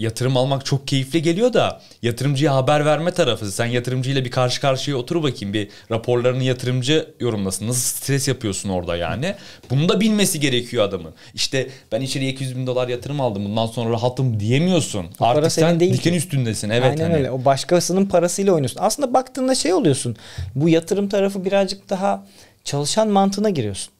yatırım almak çok keyifli geliyor da yatırımcıya haber verme tarafı. Sen yatırımcıyla bir karşı karşıya otur bakayım, bir raporlarını yatırımcı yorumlasın. Nasıl stres yapıyorsun orada yani? Bunu da bilmesi gerekiyor adamın. İşte ben içeriye $200.000 yatırım aldım, bundan sonra rahatım diyemiyorsun. O artık sen diken üstündesin. Evet, aynen hani öyle. O başkasının parasıyla oynuyorsun. Aslında baktığında şey oluyorsun. Bu yatırım tarafı birazcık daha çalışan mantığına giriyorsun.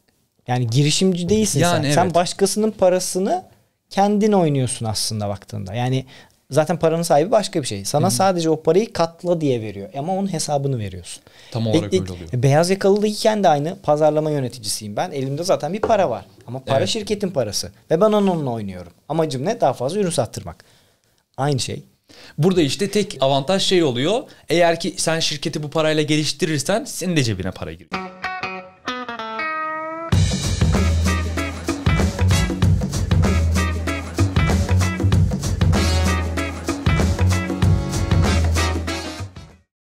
Yani girişimci değilsin yani sen. Evet. Sen başkasının parasını kendin oynuyorsun aslında baktığında. Yani zaten paranın sahibi başka bir şey. Sana sadece o parayı katla diye veriyor. Ama onun hesabını veriyorsun. Tam olarak öyle oluyor. Beyaz yakalılıyken de aynı. Pazarlama yöneticisiyim ben. Elimde zaten bir para var. Ama para şirketin parası. Ve ben onunla oynuyorum. Amacım ne? Daha fazla ürün sattırmak. Aynı şey. Burada işte tek avantaj şey oluyor. Eğer ki sen şirketi bu parayla geliştirirsen senin de cebine para giriyor.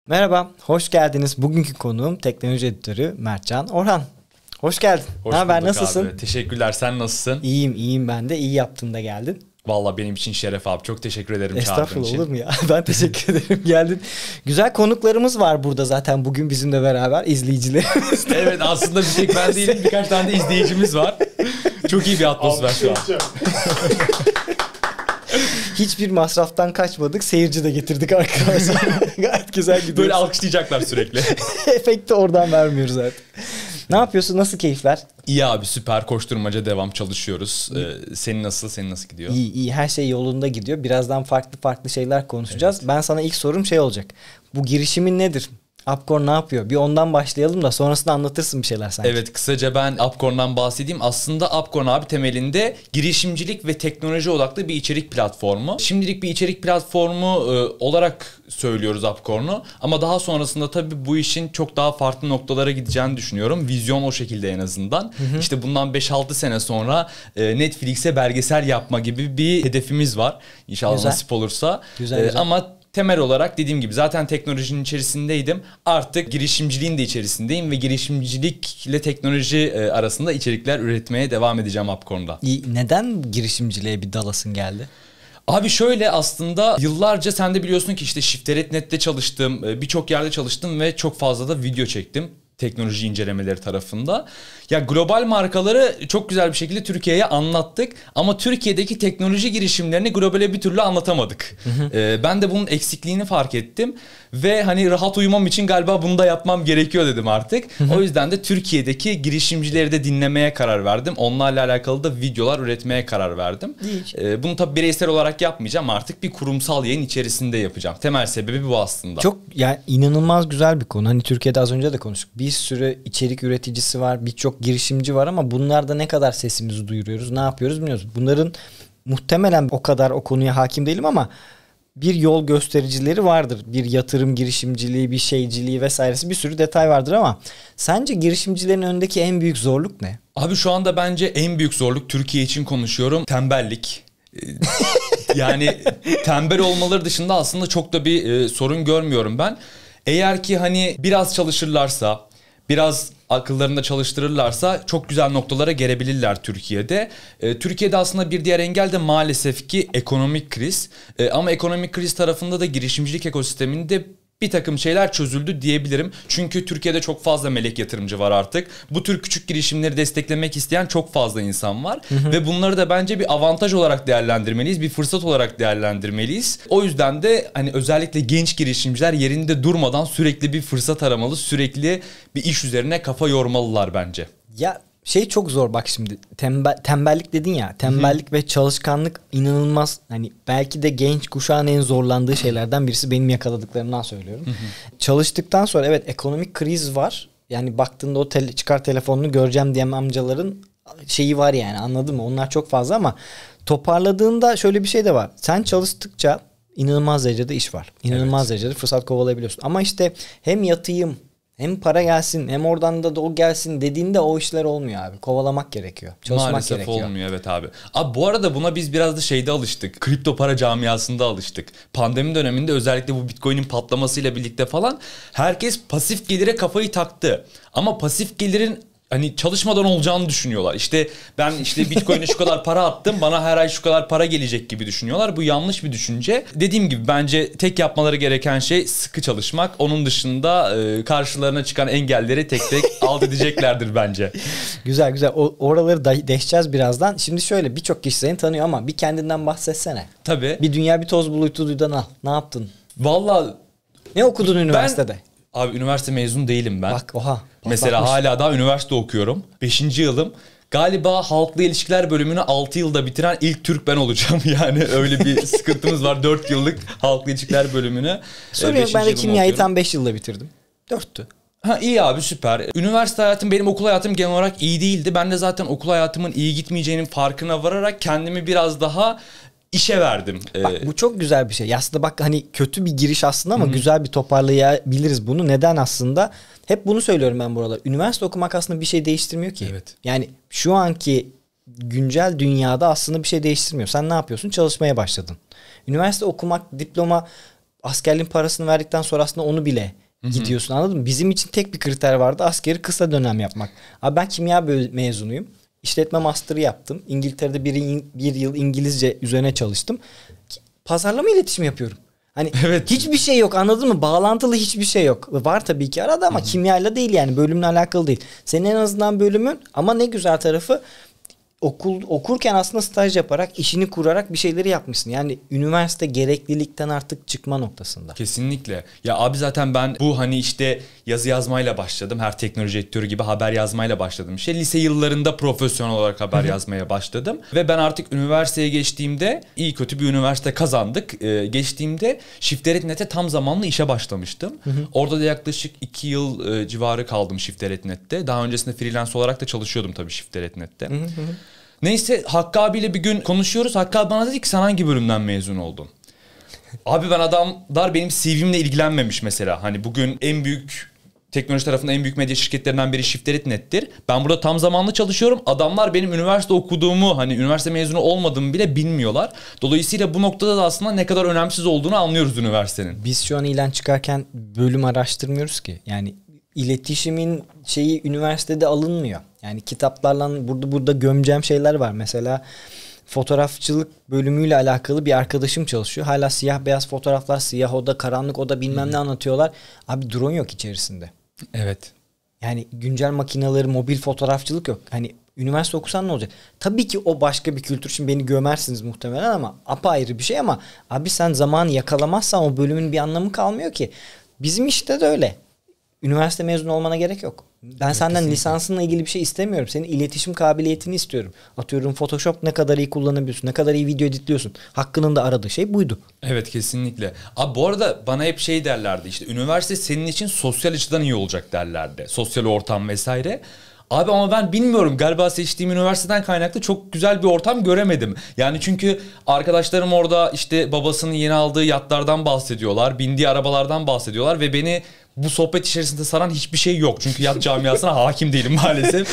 Merhaba, hoş geldiniz. Bugünkü konuğum teknoloji editörü Mert Can Orhan. Hoş geldin. Hoş bulduk, nasılsın? Abi. Teşekkürler, sen nasılsın? İyiyim, iyiyim ben de. İyi yaptın da geldin. Vallahi benim için şeref abi. Çok teşekkür ederim. Estağfurullah, olur mu ya? Ben teşekkür ederim, geldin. Güzel konuklarımız var burada zaten bugün bizimle beraber, izleyicilerimiz. Evet, aslında bir tek ben değilim, birkaç tane de izleyicimiz var. Çok iyi bir atmosfer şu an. Hiçbir masraftan kaçmadık. Seyirci de getirdik arkadaşlar. Gayet güzel gidiyoruz. Böyle alkışlayacaklar sürekli. Efekti oradan vermiyoruz artık. Ne yapıyorsun? Nasıl keyifler? İyi abi, süper. Koşturmaca devam, çalışıyoruz. Senin nasıl gidiyor? İyi iyi, her şey yolunda gidiyor. Birazdan farklı şeyler konuşacağız. Evet. Ben sana ilk sorum şey olacak. Bu girişimin nedir? Upcorn ne yapıyor? Bir ondan başlayalım da sonrasında anlatırsın bir şeyler sanki. Evet, kısaca ben Upcorn'dan bahsedeyim. Aslında Upcorn abi temelinde girişimcilik ve teknoloji odaklı bir içerik platformu. Şimdilik bir içerik platformu olarak söylüyoruz Upcorn'u. Ama daha sonrasında tabii bu işin çok daha farklı noktalara gideceğini düşünüyorum. Vizyon o şekilde en azından. İşte bundan 5-6 sene sonra Netflix'e belgesel yapma gibi bir hedefimiz var. İnşallah güzel, nasip olursa. Güzel. Ama temel olarak dediğim gibi zaten teknolojinin içerisindeydim. Artık girişimciliğin de içerisindeyim ve girişimcilikle teknoloji arasında içerikler üretmeye devam edeceğim Upcorn'da. Neden girişimciliğe bir dalasın geldi? Abi şöyle, aslında yıllarca sen de biliyorsun ki işte Shifternet çalıştım, birçok yerde çalıştım ve çok fazla da video çektim. Teknoloji incelemeleri tarafında. Ya global markaları çok güzel bir şekilde Türkiye'ye anlattık. Ama Türkiye'deki teknoloji girişimlerini globale bir türlü anlatamadık. Ben de bunun eksikliğini fark ettim. Ve hani rahat uyumam için galiba bunu da yapmam gerekiyor dedim artık. O yüzden de Türkiye'deki girişimcileri de dinlemeye karar verdim. Onlarla alakalı da videolar üretmeye karar verdim. Bunu tabii bireysel olarak yapmayacağım. Artık bir kurumsal yayın içerisinde yapacağım. Temel sebebi bu aslında. Çok yani inanılmaz güzel bir konu. Hani Türkiye'de az önce de konuştuk. Bir sürü içerik üreticisi var, birçok girişimci var ama bunlarda ne kadar sesimizi duyuruyoruz, ne yapıyoruz bilmiyoruz. Bunların muhtemelen o kadar o konuya hakim değilim ama bir yol göstericileri vardır. Bir yatırım girişimciliği, bir şeyciliği vesairesi, bir sürü detay vardır ama sence girişimcilerin önündeki en büyük zorluk ne? Abi şu anda bence en büyük zorluk, Türkiye için konuşuyorum, tembellik. Yani tembel olmaları dışında aslında çok da bir sorun görmüyorum ben. Eğer ki hani biraz çalışırlarsa, biraz akıllarında çalıştırırlarsa çok güzel noktalara gelebilirler Türkiye'de. Türkiye'de aslında bir diğer engel de maalesef ki ekonomik kriz. Ama ekonomik kriz tarafında da girişimcilik ekosisteminde bir takım şeyler çözüldü diyebilirim. Çünkü Türkiye'de çok fazla melek yatırımcı var artık. Bu tür küçük girişimleri desteklemek isteyen çok fazla insan var. Ve bunları da bence bir avantaj olarak değerlendirmeliyiz. Bir fırsat olarak değerlendirmeliyiz. O yüzden de hani özellikle genç girişimciler yerinde durmadan sürekli bir fırsat aramalı. Sürekli bir iş üzerine kafa yormalılar bence. Ya şey çok zor bak şimdi. Tembellik dedin ya. Tembellik ve çalışkanlık inanılmaz. Hani belki de genç kuşağın en zorlandığı şeylerden birisi, benim yakaladıklarımdan söylüyorum. Çalıştıktan sonra evet ekonomik kriz var. Yani baktığında o çıkar telefonunu göreceğim diyen amcaların şeyi var yani, anladın mı? Onlar çok fazla ama toparladığında şöyle bir şey de var. Sen çalıştıkça inanılmaz derecede iş var. İnanılmaz derecede fırsat kovalayabiliyorsun. Ama işte hem yatayım, hem para gelsin, hem oradan da o gelsin dediğinde o işler olmuyor abi. Kovalamak gerekiyor. Çalışmak maalesef gerekiyor. Maalesef olmuyor, evet abi. Abi bu arada buna biz biraz da şeyde alıştık. Kripto para camiasında alıştık. Pandemi döneminde özellikle bu Bitcoin'in patlamasıyla birlikte falan herkes pasif gelire kafayı taktı. Ama pasif gelirin hani çalışmadan olacağını düşünüyorlar. İşte ben işte Bitcoin'e şu kadar para attım, bana her ay şu kadar para gelecek gibi düşünüyorlar. Bu yanlış bir düşünce. Dediğim gibi bence tek yapmaları gereken şey sıkı çalışmak. Onun dışında karşılarına çıkan engelleri tek tek alt edeceklerdir bence. Güzel güzel. Oraları da değişeceğiz birazdan. Şimdi şöyle, birçok kişi seni tanıyor ama bir kendinden bahsetsene. Tabii. Bir dünya bir toz bulutuydan al. Ne yaptın? Vallahi ne okudun üniversitede? Abi üniversite mezun değilim ben. Bak oha. Mesela hala daha üniversite okuyorum. 5. yılım. Galiba halkla ilişkiler bölümünü 6 yılda bitiren ilk Türk ben olacağım. Yani öyle bir sıkıntımız var. 4 yıllık halkla ilişkiler bölümünü. Soruyor, ben de kimyayı tam 5 yılda bitirdim. 4'tü. Ha iyi abi, süper. Üniversite hayatım, benim okul hayatım genel olarak iyi değildi. Ben de zaten okul hayatımın iyi gitmeyeceğinin farkına vararak kendimi biraz daha İşe verdim. Bak, bu çok güzel bir şey. Aslında bak, hani kötü bir giriş aslında ama güzel bir toparlayabiliriz bunu. Neden aslında? Hep bunu söylüyorum ben buralar. Üniversite okumak aslında bir şey değiştirmiyor ki. Evet. Yani şu anki güncel dünyada aslında bir şey değiştirmiyor. Sen ne yapıyorsun? Çalışmaya başladın. Üniversite okumak, diploma, askerliğin parasını verdikten sonra aslında onu bile gidiyorsun, anladın mı? Bizim için tek bir kriter vardı. Askeri kısa dönem yapmak. Abi ben kimya mezunuyum. İşletme master'ı yaptım. İngiltere'de bir yıl İngilizce üzerine çalıştım. Pazarlama iletişimi yapıyorum. Hani evet, hiçbir şey yok, anladın mı? Bağlantılı hiçbir şey yok. Var tabii ki arada ama kimyayla değil yani. Bölümle alakalı değil. Senin en azından bölümün, ama ne güzel tarafı, okurken aslında staj yaparak, işini kurarak bir şeyleri yapmışsın. Yani üniversite gereklilikten artık çıkma noktasında. Kesinlikle. Ya abi zaten ben bu hani işte yazı yazmayla başladım. Her teknoloji editörü gibi haber yazmayla başladım. İşte lise yıllarında profesyonel olarak haber yazmaya başladım. Ve ben artık üniversiteye geçtiğimde, iyi kötü bir üniversite kazandık. Geçtiğimde Shifternet tam zamanlı işe başlamıştım. Orada da yaklaşık 2 yıl civarı kaldım Shifternet. Daha öncesinde freelance olarak da çalışıyordum tabii Shifternet. Neyse, Hakkı abiyle bir gün konuşuyoruz. Hakkı abi bana dedi ki sen hangi bölümden mezun oldun? Abi ben, adamlar benim CV'mle ilgilenmemiş mesela. Hani bugün en büyük teknoloji tarafında en büyük medya şirketlerinden biri Shifternet. Ben burada tam zamanlı çalışıyorum. Adamlar benim üniversite okuduğumu, hani üniversite mezunu olmadığımı bile bilmiyorlar. Dolayısıyla bu noktada da aslında ne kadar önemsiz olduğunu anlıyoruz üniversitenin. Biz şu an ilan çıkarken bölüm araştırmıyoruz ki. Yani iletişimin şeyi üniversitede alınmıyor. Yani kitaplarla burada gömeceğim şeyler var. Mesela fotoğrafçılık bölümüyle alakalı bir arkadaşım çalışıyor. Hala siyah beyaz fotoğraflar, siyah oda, karanlık oda, bilmem ne anlatıyorlar. Abi drone yok içerisinde. Evet. Yani güncel makineleri, mobil fotoğrafçılık yok. Hani üniversite okusan ne olacak? Tabii ki o başka bir kültür. Şimdi beni gömersiniz muhtemelen ama apayrı bir şey, ama abi sen zamanı yakalamazsan o bölümün bir anlamı kalmıyor ki. Bizim işte de öyle. Üniversite mezunu olmana gerek yok. Ben evet, senden kesinlikle lisansınla ilgili bir şey istemiyorum. Senin iletişim kabiliyetini istiyorum. Atıyorum Photoshop ne kadar iyi kullanabiliyorsun, ne kadar iyi video editliyorsun. Hakkının da aradığı şey buydu. Evet, kesinlikle. Abi bu arada bana hep şey derlerdi, işte üniversite senin için sosyal açıdan iyi olacak derlerdi. Sosyal ortam vesaire. Abi ama ben bilmiyorum, galiba seçtiğim üniversiteden kaynaklı çok güzel bir ortam göremedim. Yani çünkü arkadaşlarım orada işte babasının yeni aldığı yatlardan bahsediyorlar, bindiği arabalardan bahsediyorlar ve beni bu sohbet içerisinde saran hiçbir şey yok. Çünkü yat camiasına hakim değilim maalesef.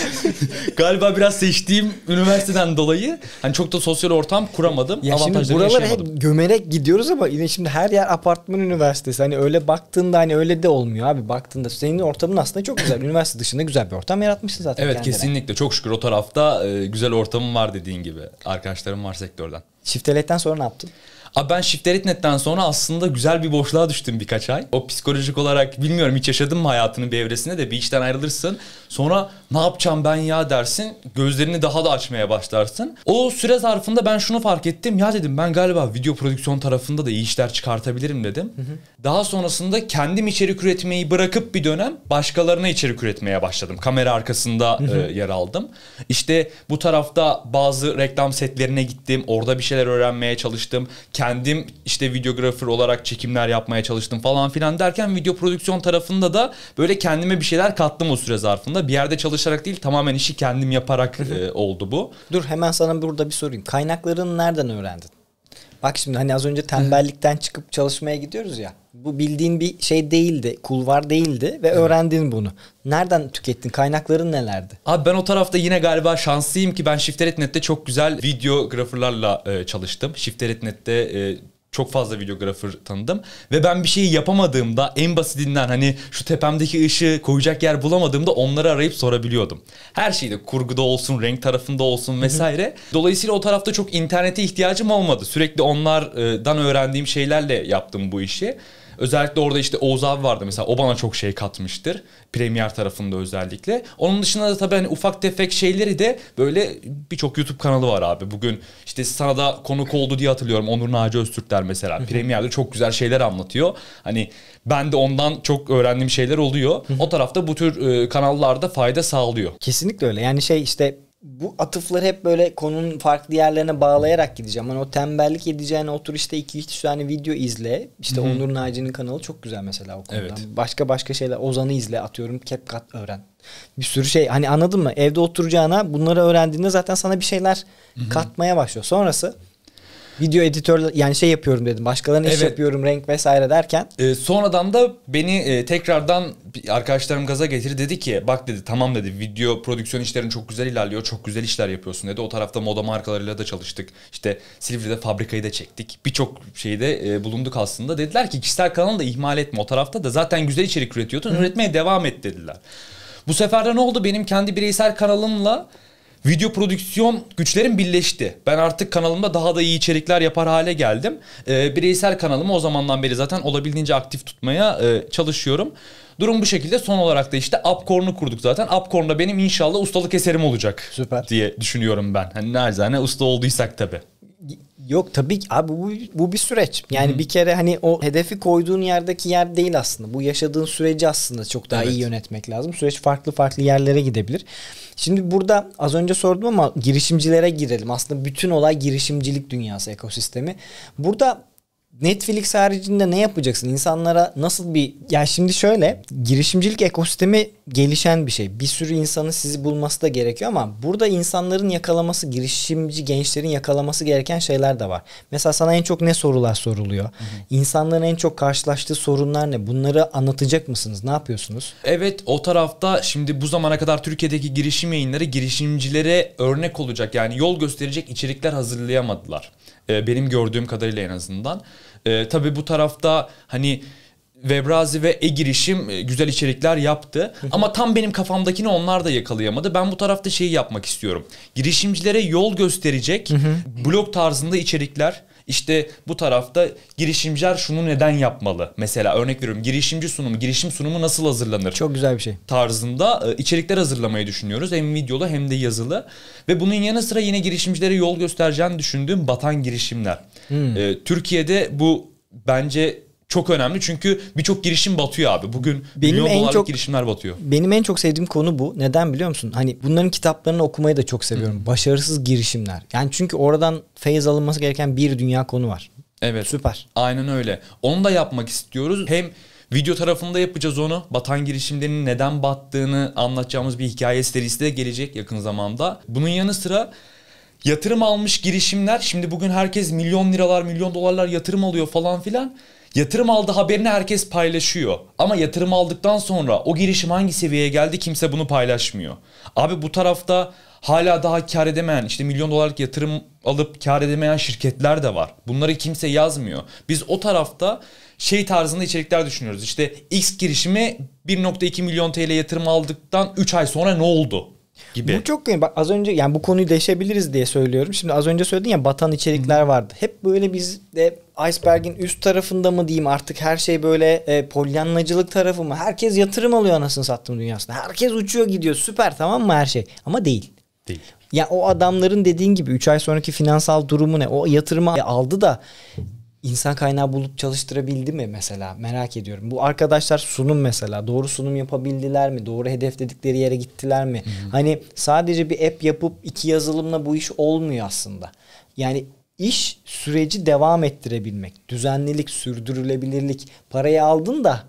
Galiba biraz seçtiğim üniversiteden dolayı hani çok da sosyal ortam kuramadım. Ya şimdi buralara hep gömerek gidiyoruz ama yine şimdi her yer apartman üniversitesi. Hani öyle baktığında hani öyle de olmuyor abi. Baktığında senin ortamın aslında çok güzel. Üniversite dışında güzel bir ortam yaratmışsın zaten. Evet kendine. Kesinlikle. Çok şükür o tarafta güzel ortamım var, dediğin gibi. Arkadaşlarım var sektörden. Shifterlet'ten sonra ne yaptın? Abi ben Shifterlet'ten sonra aslında güzel bir boşluğa düştüm birkaç ay. O psikolojik olarak, bilmiyorum hiç yaşadın mı hayatının bir evresinde de, bir işten ayrılırsın. Sonra ne yapacağım ben ya dersin. Gözlerini daha da açmaya başlarsın. O süre zarfında ben şunu fark ettim. Ya dedim ben galiba video prodüksiyon tarafında da iyi işler çıkartabilirim dedim. Daha sonrasında kendim içerik üretmeyi bırakıp bir dönem başkalarına içerik üretmeye başladım. Kamera arkasında yer aldım. İşte bu tarafta bazı reklam setlerine gittim. Orada bir şeyler öğrenmeye çalıştım. Kendim işte videografer olarak çekimler yapmaya çalıştım falan filan derken video prodüksiyon tarafında da böyle kendime bir şeyler kattım o süre zarfında. Bir yerde çalışarak değil, tamamen işi kendim yaparak oldu bu. Dur hemen sana burada bir sorayım. Kaynaklarını nereden öğrendin? Bak şimdi hani az önce tembellikten çıkıp çalışmaya gidiyoruz ya. Bu bildiğin bir şey değildi, kulvar değildi ve öğrendin bunu. Nereden tükettin? Kaynakların nelerdi? Abi ben o tarafta yine galiba şanslıyım ki ben Shifterlet'te çok güzel videograferlarla çalıştım. Shifterlet'te Çok fazla videografer tanıdım. Ve ben bir şeyi yapamadığımda en basitinden hani şu tepemdeki ışığı koyacak yer bulamadığımda onları arayıp sorabiliyordum. Her şeyde, kurguda olsun, renk tarafında olsun vesaire. Dolayısıyla o tarafta çok internete ihtiyacım olmadı. Sürekli onlardan öğrendiğim şeylerle yaptım bu işi. Özellikle orada işte Oğuz abi vardı mesela, o bana çok şey katmıştır. Premier tarafında özellikle. Onun dışında da tabii hani ufak tefek şeyleri de böyle birçok YouTube kanalı var abi. Bugün işte sana da konuk oldu diye hatırlıyorum, Onur Naci Öztürkler mesela. Premier'de çok güzel şeyler anlatıyor. Hani ben de ondan çok öğrendiğim şeyler oluyor. O tarafta bu tür kanallarda fayda sağlıyor. Kesinlikle öyle. Yani şey işte bu atıfları hep böyle konunun farklı yerlerine bağlayarak gideceğim. Hani o tembellik edeceğine otur işte 2-3 tane video izle. İşte Onur Naci'nin kanalı çok güzel mesela o konudan. Evet. Başka şeyler, Ozan'ı izle atıyorum, CapCut öğren. Bir sürü şey, hani anladın mı? Evde oturacağına bunları öğrendiğinde zaten sana bir şeyler katmaya başlıyor. Sonrası video editör, yani şey yapıyorum dedim, başkalarına iş yapıyorum, renk vesaire derken. Sonradan da beni tekrardan arkadaşlarım gaza getirdi, dedi ki bak dedi, tamam dedi, video prodüksiyon işlerin çok güzel ilerliyor, çok güzel işler yapıyorsun dedi. O tarafta moda markalarıyla da çalıştık, işte Silivri'de fabrikayı da çektik, birçok şeyde bulunduk aslında. Dediler ki kişisel kanalı da ihmal etme, o tarafta da zaten güzel içerik üretiyordun, üretmeye devam et dediler. Bu sefer de ne oldu, benim kendi bireysel kanalımla video prodüksiyon güçlerim birleşti. Ben artık kanalımda daha da iyi içerikler yapar hale geldim. Bireysel kanalımı o zamandan beri zaten olabildiğince aktif tutmaya çalışıyorum. Durum bu şekilde. Son olarak da işte Upcorn'u kurduk zaten. Upcorn'da benim inşallah ustalık eserim olacak. Süper. Diye düşünüyorum ben. Hani naçizane usta olduysak tabii. Yok tabii ki abi, bu bir süreç. Yani bir kere hani o hedefi koyduğun yerdeki yer değil aslında. Bu yaşadığın süreci aslında çok daha iyi yönetmek lazım. Süreç farklı yerlere gidebilir. Şimdi burada az önce sordum ama girişimcilere girelim. Aslında bütün olay girişimcilik dünyası, ekosistemi. Burada Netflix haricinde ne yapacaksın? İnsanlara nasıl bir... Ya şimdi şöyle, girişimcilik ekosistemi gelişen bir şey. Bir sürü insanın sizi bulması da gerekiyor ama burada insanların yakalaması, girişimci gençlerin yakalaması gereken şeyler de var. Mesela sana en çok ne sorular soruluyor? İnsanların en çok karşılaştığı sorunlar ne? Bunları anlatacak mısınız? Ne yapıyorsunuz? Evet, o tarafta şimdi bu zamana kadar Türkiye'deki girişim yayınları girişimcilere örnek olacak, yani yol gösterecek içerikler hazırlayamadılar. Benim gördüğüm kadarıyla en azından. Tabii bu tarafta hani Webrazi ve e-girişim güzel içerikler yaptı. Ama tam benim kafamdakini onlar da yakalayamadı. Ben bu tarafta şeyi yapmak istiyorum. Girişimcilere yol gösterecek blog tarzında içerikler. İşte bu tarafta girişimciler şunu neden yapmalı? Mesela örnek veriyorum, girişim sunumu nasıl hazırlanır? Çok güzel bir şey. Tarzında içerikler hazırlamayı düşünüyoruz. Hem videolu hem de yazılı. Ve bunun yanı sıra yine girişimcilere yol göstereceğini düşündüğüm batan girişimler. Türkiye'de bu bence çok önemli çünkü birçok girişim batıyor abi. Bugün milyon dolarlık girişimler batıyor. Benim en çok sevdiğim konu bu. Neden biliyor musun? Hani bunların kitaplarını okumayı da çok seviyorum. Başarısız girişimler. Yani çünkü oradan feyz alınması gereken bir dünya konu var. Evet. Süper. Aynen öyle. Onu da yapmak istiyoruz. Hem video tarafında yapacağız onu. Batan girişimlerin neden battığını anlatacağımız bir hikaye serisi de gelecek yakın zamanda. Bunun yanı sıra yatırım almış girişimler. Şimdi bugün herkes milyon liralar, milyon dolarlar yatırım alıyor falan filan. Yatırım aldı haberini herkes paylaşıyor. Ama yatırım aldıktan sonra o girişim hangi seviyeye geldi kimse bunu paylaşmıyor. Abi bu tarafta hala daha kar edemeyen, işte milyon dolarlık yatırım alıp kar edemeyen şirketler de var. Bunları kimse yazmıyor. Biz o tarafta şey tarzında içerikler düşünüyoruz. İşte X girişimi 1.2 milyon TL yatırım aldıktan 3 ay sonra ne oldu? Gibi. Bu çok değil. Bak az önce, yani bu konuyu değişebiliriz diye söylüyorum. Şimdi az önce söyledin ya, batan içerikler vardı. Hep böyle biz de iceberg'in üst tarafında mı diyeyim artık, her şey böyle polyanlacılık tarafı mı? Herkes yatırım alıyor anasını sattığım dünyasında. Herkes uçuyor gidiyor, süper, tamam mı her şey? Ama değil. Değil. Ya o adamların dediğin gibi 3 ay sonraki finansal durumu ne? O yatırımı aldı da İnsan kaynağı bulup çalıştırabildi mi mesela? Merak ediyorum. Bu arkadaşlar sunum mesela. Doğru sunum yapabildiler mi? Doğru hedefledikleri yere gittiler mi? Hani sadece bir app yapıp 2 yazılımla bu iş olmuyor aslında. Yani iş süreci devam ettirebilmek. Düzenlilik, sürdürülebilirlik. Parayı aldın da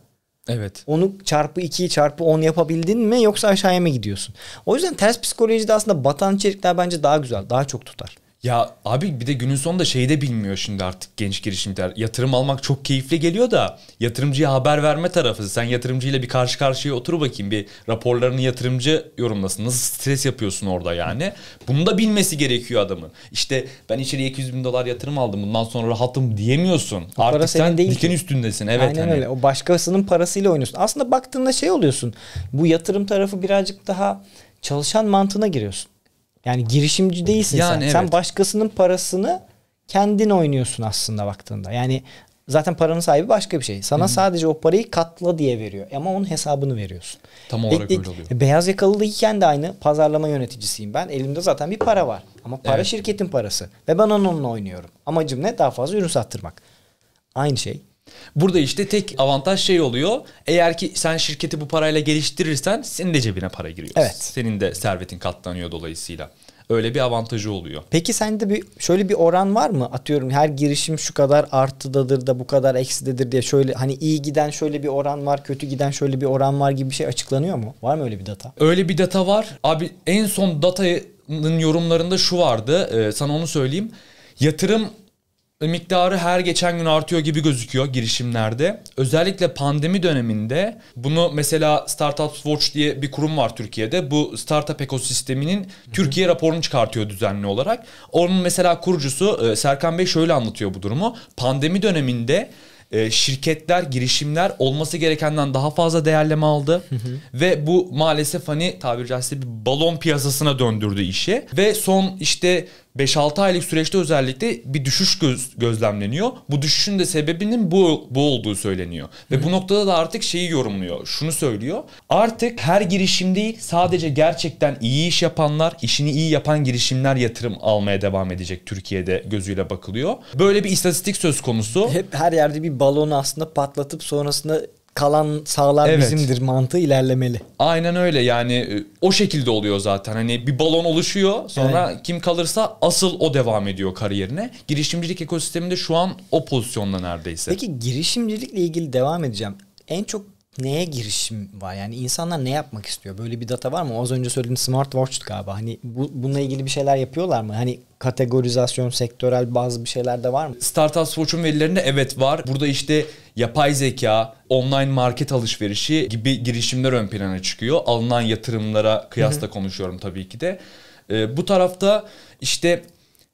onu çarpı 2'yi çarpı 10 yapabildin mi? Yoksa aşağıya mı gidiyorsun? O yüzden ters psikolojide aslında batan içerikler bence daha güzel. Daha çok tutar. Ya abi bir de günün sonunda şeyi de bilmiyor şimdi artık genç girişimciler. Yatırım almak çok keyifli geliyor da yatırımcıya haber verme tarafı. Sen yatırımcıyla bir karşı karşıya otur bakayım, bir raporlarını yatırımcı yorumlasın. Nasıl stres yapıyorsun orada yani. Bunu da bilmesi gerekiyor adamın. İşte ben içeriye 200 bin dolar yatırım aldım, bundan sonra rahatım diyemiyorsun. O artık sen diken üstündesin. Evet, aynen hani. Öyle. O başkasının parasıyla oynuyorsun. Aslında baktığında şey oluyorsun. Bu yatırım tarafı birazcık daha çalışan mantığına giriyorsun. Yani girişimci değilsin yani sen. Evet. Sen başkasının parasını kendin oynuyorsun aslında baktığında. Yani zaten paranın sahibi başka bir şey. Sana sadece o parayı katla diye veriyor. Ama onun hesabını veriyorsun. Tam olarak öyle oluyor. Beyaz yakalıyken de aynı. Pazarlama yöneticisiyim ben. Elimde zaten bir para var. Ama para şirketin parası. Ve ben onunla oynuyorum. Amacım ne? Daha fazla ürün sattırmak. Aynı şey. Burada işte tek avantaj şey oluyor. Eğer ki sen şirketi bu parayla geliştirirsen senin de cebine para giriyor. Evet. Senin de servetin katlanıyor dolayısıyla. Öyle bir avantajı oluyor. Peki sende bir şöyle bir oran var mı? Atıyorum her girişim şu kadar artıdadır da bu kadar eksidedir diye şöyle hani iyi giden şöyle bir oran var, kötü giden şöyle bir oran var gibi bir şey açıklanıyor mu? Var mı öyle bir data? Öyle bir data var. Abi en son datanın yorumlarında şu vardı. Sana onu söyleyeyim. Yatırım miktarı her geçen gün artıyor gibi gözüküyor girişimlerde. Özellikle pandemi döneminde bunu mesela Startups.Watch diye bir kurum var Türkiye'de. Bu startup ekosisteminin Türkiye raporunu çıkartıyor düzenli olarak. Onun mesela kurucusu Serkan Bey şöyle anlatıyor bu durumu. Pandemi döneminde şirketler, girişimler olması gerekenden daha fazla değerleme aldı. Ve bu maalesef hani tabiri caizse bir balon piyasasına döndürdü işi. Ve son işte 5-6 aylık süreçte özellikle bir düşüş gözlemleniyor. Bu düşüşün de sebebinin bu olduğu söyleniyor. Ve bu noktada da artık şeyi yorumluyor. Şunu söylüyor. Artık her girişim değil, sadece gerçekten iyi iş yapanlar, işini iyi yapan girişimler yatırım almaya devam edecek Türkiye'de gözüyle bakılıyor. Böyle bir istatistik söz konusu. Hep her yerde bir balonu aslında patlatıp sonrasında kalan sağlar bizimdir mantığı ilerlemeli. Aynen öyle yani o şekilde oluyor zaten. Hani bir balon oluşuyor sonra kim kalırsa asıl o devam ediyor kariyerine. Girişimcilik ekosisteminde şu an o pozisyonda neredeyse. Peki girişimcilikle ilgili devam edeceğim. En çok neye girişim var? Yani insanlar ne yapmak istiyor? Böyle bir data var mı? Az önce söylediğin smartwatch'tu galiba. Hani bununla ilgili bir şeyler yapıyorlar mı? Hani kategorizasyon, sektörel bazı bir şeyler de var mı? Startups.Watch'un verilerinde evet var. Burada işte yapay zeka, online market alışverişi gibi girişimler ön plana çıkıyor. Alınan yatırımlara kıyasla konuşuyorum tabii ki de. Bu tarafta işte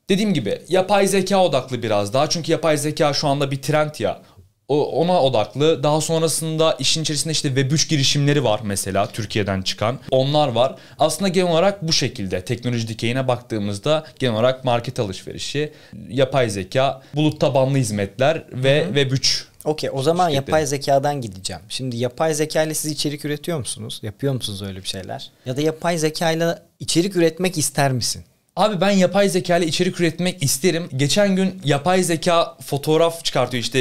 dediğim gibi yapay zeka odaklı biraz daha. Çünkü yapay zeka şu anda bir trend ya. Ona odaklı. Daha sonrasında işin içerisinde işte Web3 girişimleri var mesela Türkiye'den çıkan. Onlar var. Aslında genel olarak bu şekilde teknoloji dikeyine baktığımızda genel olarak market alışverişi, yapay zeka, bulut tabanlı hizmetler ve Web3. Okey, o zaman şirketleri. Yapay zekadan gideceğim. Şimdi yapay zeka ile siz içerik üretiyor musunuz? Yapıyor musunuz öyle bir şeyler? Ya da yapay zeka ile içerik üretmek ister misin? Abi ben yapay zeka ile içerik üretmek isterim. Geçen gün yapay zeka fotoğraf çıkartıyor işte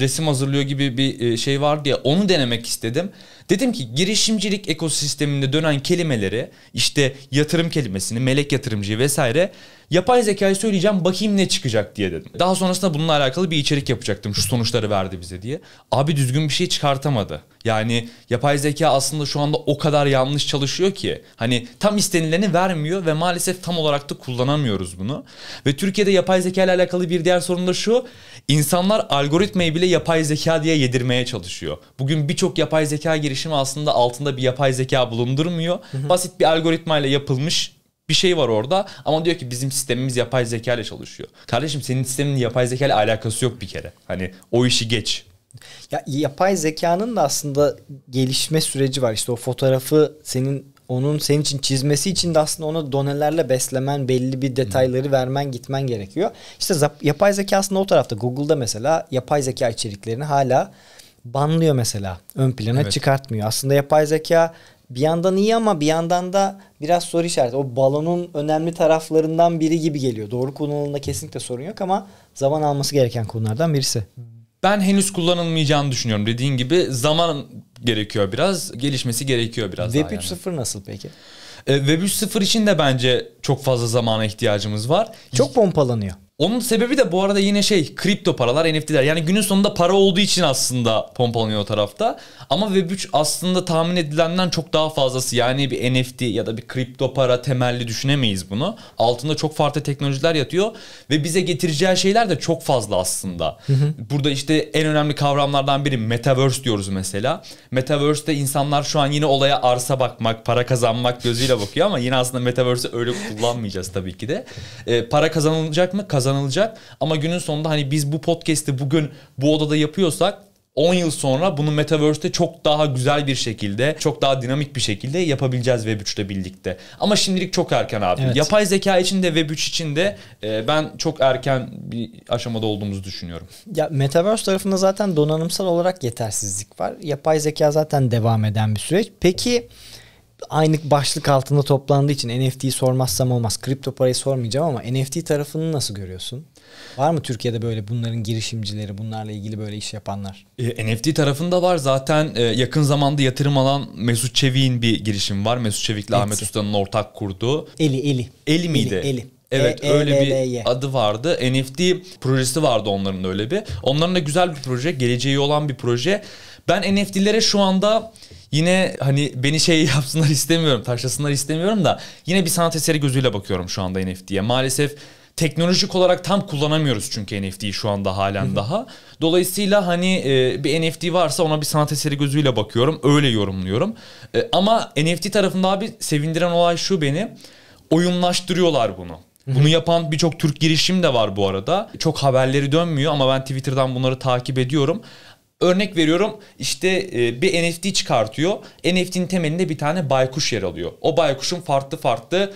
resim hazırlıyor gibi bir şey vardı ya, onu denemek istedim. Dedim ki girişimcilik ekosisteminde dönen kelimeleri işte yatırım kelimesini, melek yatırımcı vesaire yapay zekayı söyleyeceğim bakayım ne çıkacak diye dedim. Daha sonrasında bununla alakalı bir içerik yapacaktım şu sonuçları verdi bize diye. Abi düzgün bir şey çıkartamadı. Yani yapay zeka aslında şu anda o kadar yanlış çalışıyor ki hani tam istenileni vermiyor ve maalesef tam olarak da kullanamıyoruz bunu. Ve Türkiye'de yapay zeka ile alakalı bir diğer sorun da şu: insanlar algoritmayı bile yapay zeka diye yedirmeye çalışıyor. Bugün birçok yapay zeka girişimi aslında altında bir yapay zeka bulundurmuyor. Basit bir algoritmayla yapılmış bir şey var orada ama diyor ki bizim sistemimiz yapay zeka ile çalışıyor. Kardeşim senin sistemin yapay zeka ile alakası yok bir kere. Hani o işi geç. Ya yapay zekanın da aslında gelişme süreci var. İşte o fotoğrafı senin için çizmesi için de aslında onu donelerle beslemen, belli bir detayları vermen, gitmen gerekiyor. İşte yapay zeka aslında o tarafta. Google'da mesela yapay zeka içeriklerini hala banlıyor mesela. Ön plana çıkartmıyor. Aslında yapay zeka bir yandan iyi ama bir yandan da biraz soru işareti. O balonun önemli taraflarından biri gibi geliyor. Doğru kullanımında kesinlikle sorun yok ama zaman alması gereken konulardan birisi. Ben henüz kullanılmayacağını düşünüyorum. Dediğin gibi zaman gerekiyor biraz. Gelişmesi gerekiyor biraz Web daha. Web 3.0 yani. Nasıl peki? Web 3.0 için de bence çok fazla zamana ihtiyacımız var. Çok pompalanıyor. Onun sebebi de bu arada yine kripto paralar, NFT'ler. Yani günün sonunda para olduğu için aslında pompalanıyor o tarafta. Ama Web3 aslında tahmin edilenden çok daha fazlası. Yani bir NFT ya da bir kripto para temelli düşünemeyiz bunu. Altında çok farklı teknolojiler yatıyor. Ve bize getireceği şeyler de çok fazla aslında. Hı hı. Burada en önemli kavramlardan biri Metaverse diyoruz mesela. Metaverse'de insanlar şu an yine olaya arsa bakmak, para kazanmak gözüyle bakıyor. Ama yine aslında Metaverse'i öyle kullanmayacağız tabii ki de. Para kazanılacak mı? Kazanılacak. Ama günün sonunda hani biz bu podcast'i bugün bu odada yapıyorsak 10 yıl sonra bunu Metaverse'te çok daha güzel bir şekilde, çok daha dinamik bir şekilde yapabileceğiz Web3'le birlikte. Ama şimdilik çok erken abi. Evet. Yapay zeka için de Web3 için de ben çok erken bir aşamada olduğumuzu düşünüyorum. Ya Metaverse tarafında zaten donanımsal olarak yetersizlik var. Yapay zeka zaten devam eden bir süreç. Peki aynı başlık altında toplandığı için NFT'yi sormazsam olmaz. Kripto parayı sormayacağım ama NFT tarafını nasıl görüyorsun? Var mı Türkiye'de böyle bunların girişimcileri, bunlarla ilgili böyle iş yapanlar? NFT tarafında var. Zaten yakın zamanda yatırım alan Mesut Çevik'in bir girişimi var. Mesut Çevik'le Ahmet Usta'nın ortak kurduğu. Eli miydi? Eli. Evet, öyle bir adı vardı. NFT projesi vardı onların da öyle bir. Onların da güzel bir proje, geleceği olan bir proje. Ben NFT'lere şu anda yine hani beni yapsınlar istemiyorum, taşlasınlar istemiyorum da yine bir sanat eseri gözüyle bakıyorum şu anda NFT'ye. Maalesef teknolojik olarak tam kullanamıyoruz çünkü NFT'yi şu anda halen daha. Dolayısıyla hani bir NFT varsa ona bir sanat eseri gözüyle bakıyorum, öyle yorumluyorum. Ama NFT tarafında abi sevindiren olay şu beni, oyunlaştırıyorlar bunu. Bunu yapan birçok Türk girişim de var bu arada. Çok haberleri dönmüyor ama ben Twitter'dan bunları takip ediyorum. Örnek veriyorum bir NFT çıkartıyor. NFT'nin temelinde bir tane baykuş yer alıyor. O baykuşun farklı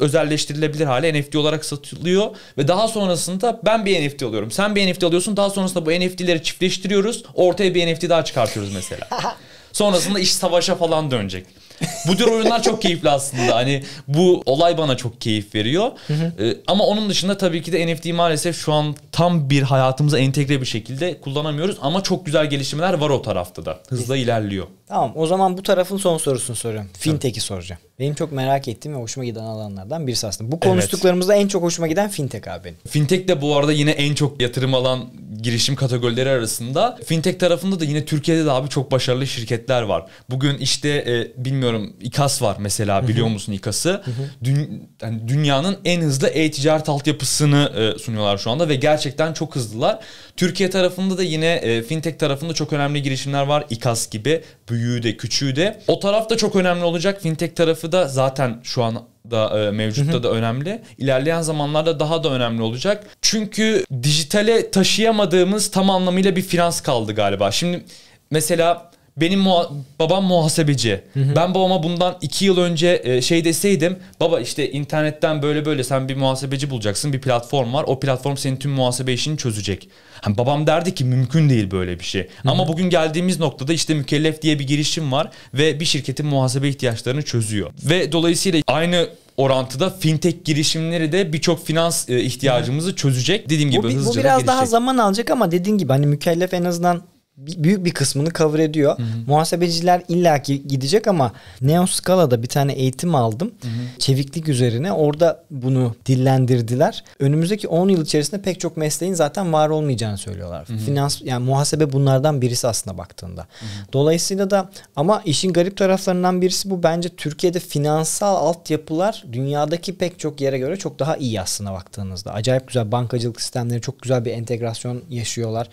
özelleştirilebilir hale NFT olarak satılıyor. Ve daha sonrasında ben bir NFT alıyorum. Sen bir NFT alıyorsun. Daha sonrasında bu NFT'leri çiftleştiriyoruz. Ortaya bir NFT daha çıkartıyoruz mesela. Sonrasında iş savaşa falan dönecek. Bu tür oyunlar çok keyifli aslında. Hani bu olay bana çok keyif veriyor. Ama onun dışında tabii ki de NFT'yi maalesef şu an tam bir hayatımıza entegre bir şekilde kullanamıyoruz. Ama çok güzel gelişmeler var o tarafta da. Hızla ilerliyor. Tamam, o zaman bu tarafın son sorusunu soruyorum. Fintech'i soracağım. Benim çok merak ettiğim ve hoşuma giden alanlardan birisi aslında. Bu konuştuklarımızda en çok hoşuma giden fintech abi benim. Fintech de bu arada yine en çok yatırım alan girişim kategorileri arasında. Fintech tarafında da yine Türkiye'de de abi çok başarılı şirketler var. Bugün bilmiyorum ikas var mesela, biliyor musun ikası? Dünyanın en hızlı e-ticaret altyapısını sunuyorlar şu anda ve gerçekten çok hızlılar. Türkiye tarafında da yine fintech tarafında çok önemli girişimler var. İkas gibi, büyüğü de küçüğü de. O tarafta çok önemli olacak. Fintech tarafı da zaten şu an da mevcutta da önemli. İlerleyen zamanlarda daha da önemli olacak. Çünkü dijitale taşıyamadığımız tam anlamıyla bir finans kaldı galiba. Şimdi mesela benim babam muhasebeci. Ben babama bundan 2 yıl önce deseydim, baba internetten böyle böyle sen bir muhasebeci bulacaksın, bir platform var, o platform senin tüm muhasebe işini çözecek. Hani babam derdi ki mümkün değil böyle bir şey. Ama bugün geldiğimiz noktada mükellef diye bir girişim var ve bir şirketin muhasebe ihtiyaçlarını çözüyor. Ve dolayısıyla aynı orantıda fintech girişimleri de birçok finans ihtiyacımızı çözecek. Dediğim gibi hızlıca gelişecek. Bu biraz daha zaman alacak ama dediğin gibi hani mükellef en azından büyük bir kısmını cover ediyor. Muhasebeciler illaki gidecek ama Neon Scala'da bir tane eğitim aldım. Çeviklik üzerine. Orada bunu dillendirdiler. Önümüzdeki 10 yıl içerisinde pek çok mesleğin zaten var olmayacağını söylüyorlar. Finans, yani muhasebe bunlardan birisi aslında baktığında. Dolayısıyla da ama işin garip taraflarından birisi bu. Bence Türkiye'de finansal altyapılar dünyadaki pek çok yere göre çok daha iyi aslında baktığınızda. Acayip güzel bankacılık sistemleri, çok güzel bir entegrasyon yaşıyorlar.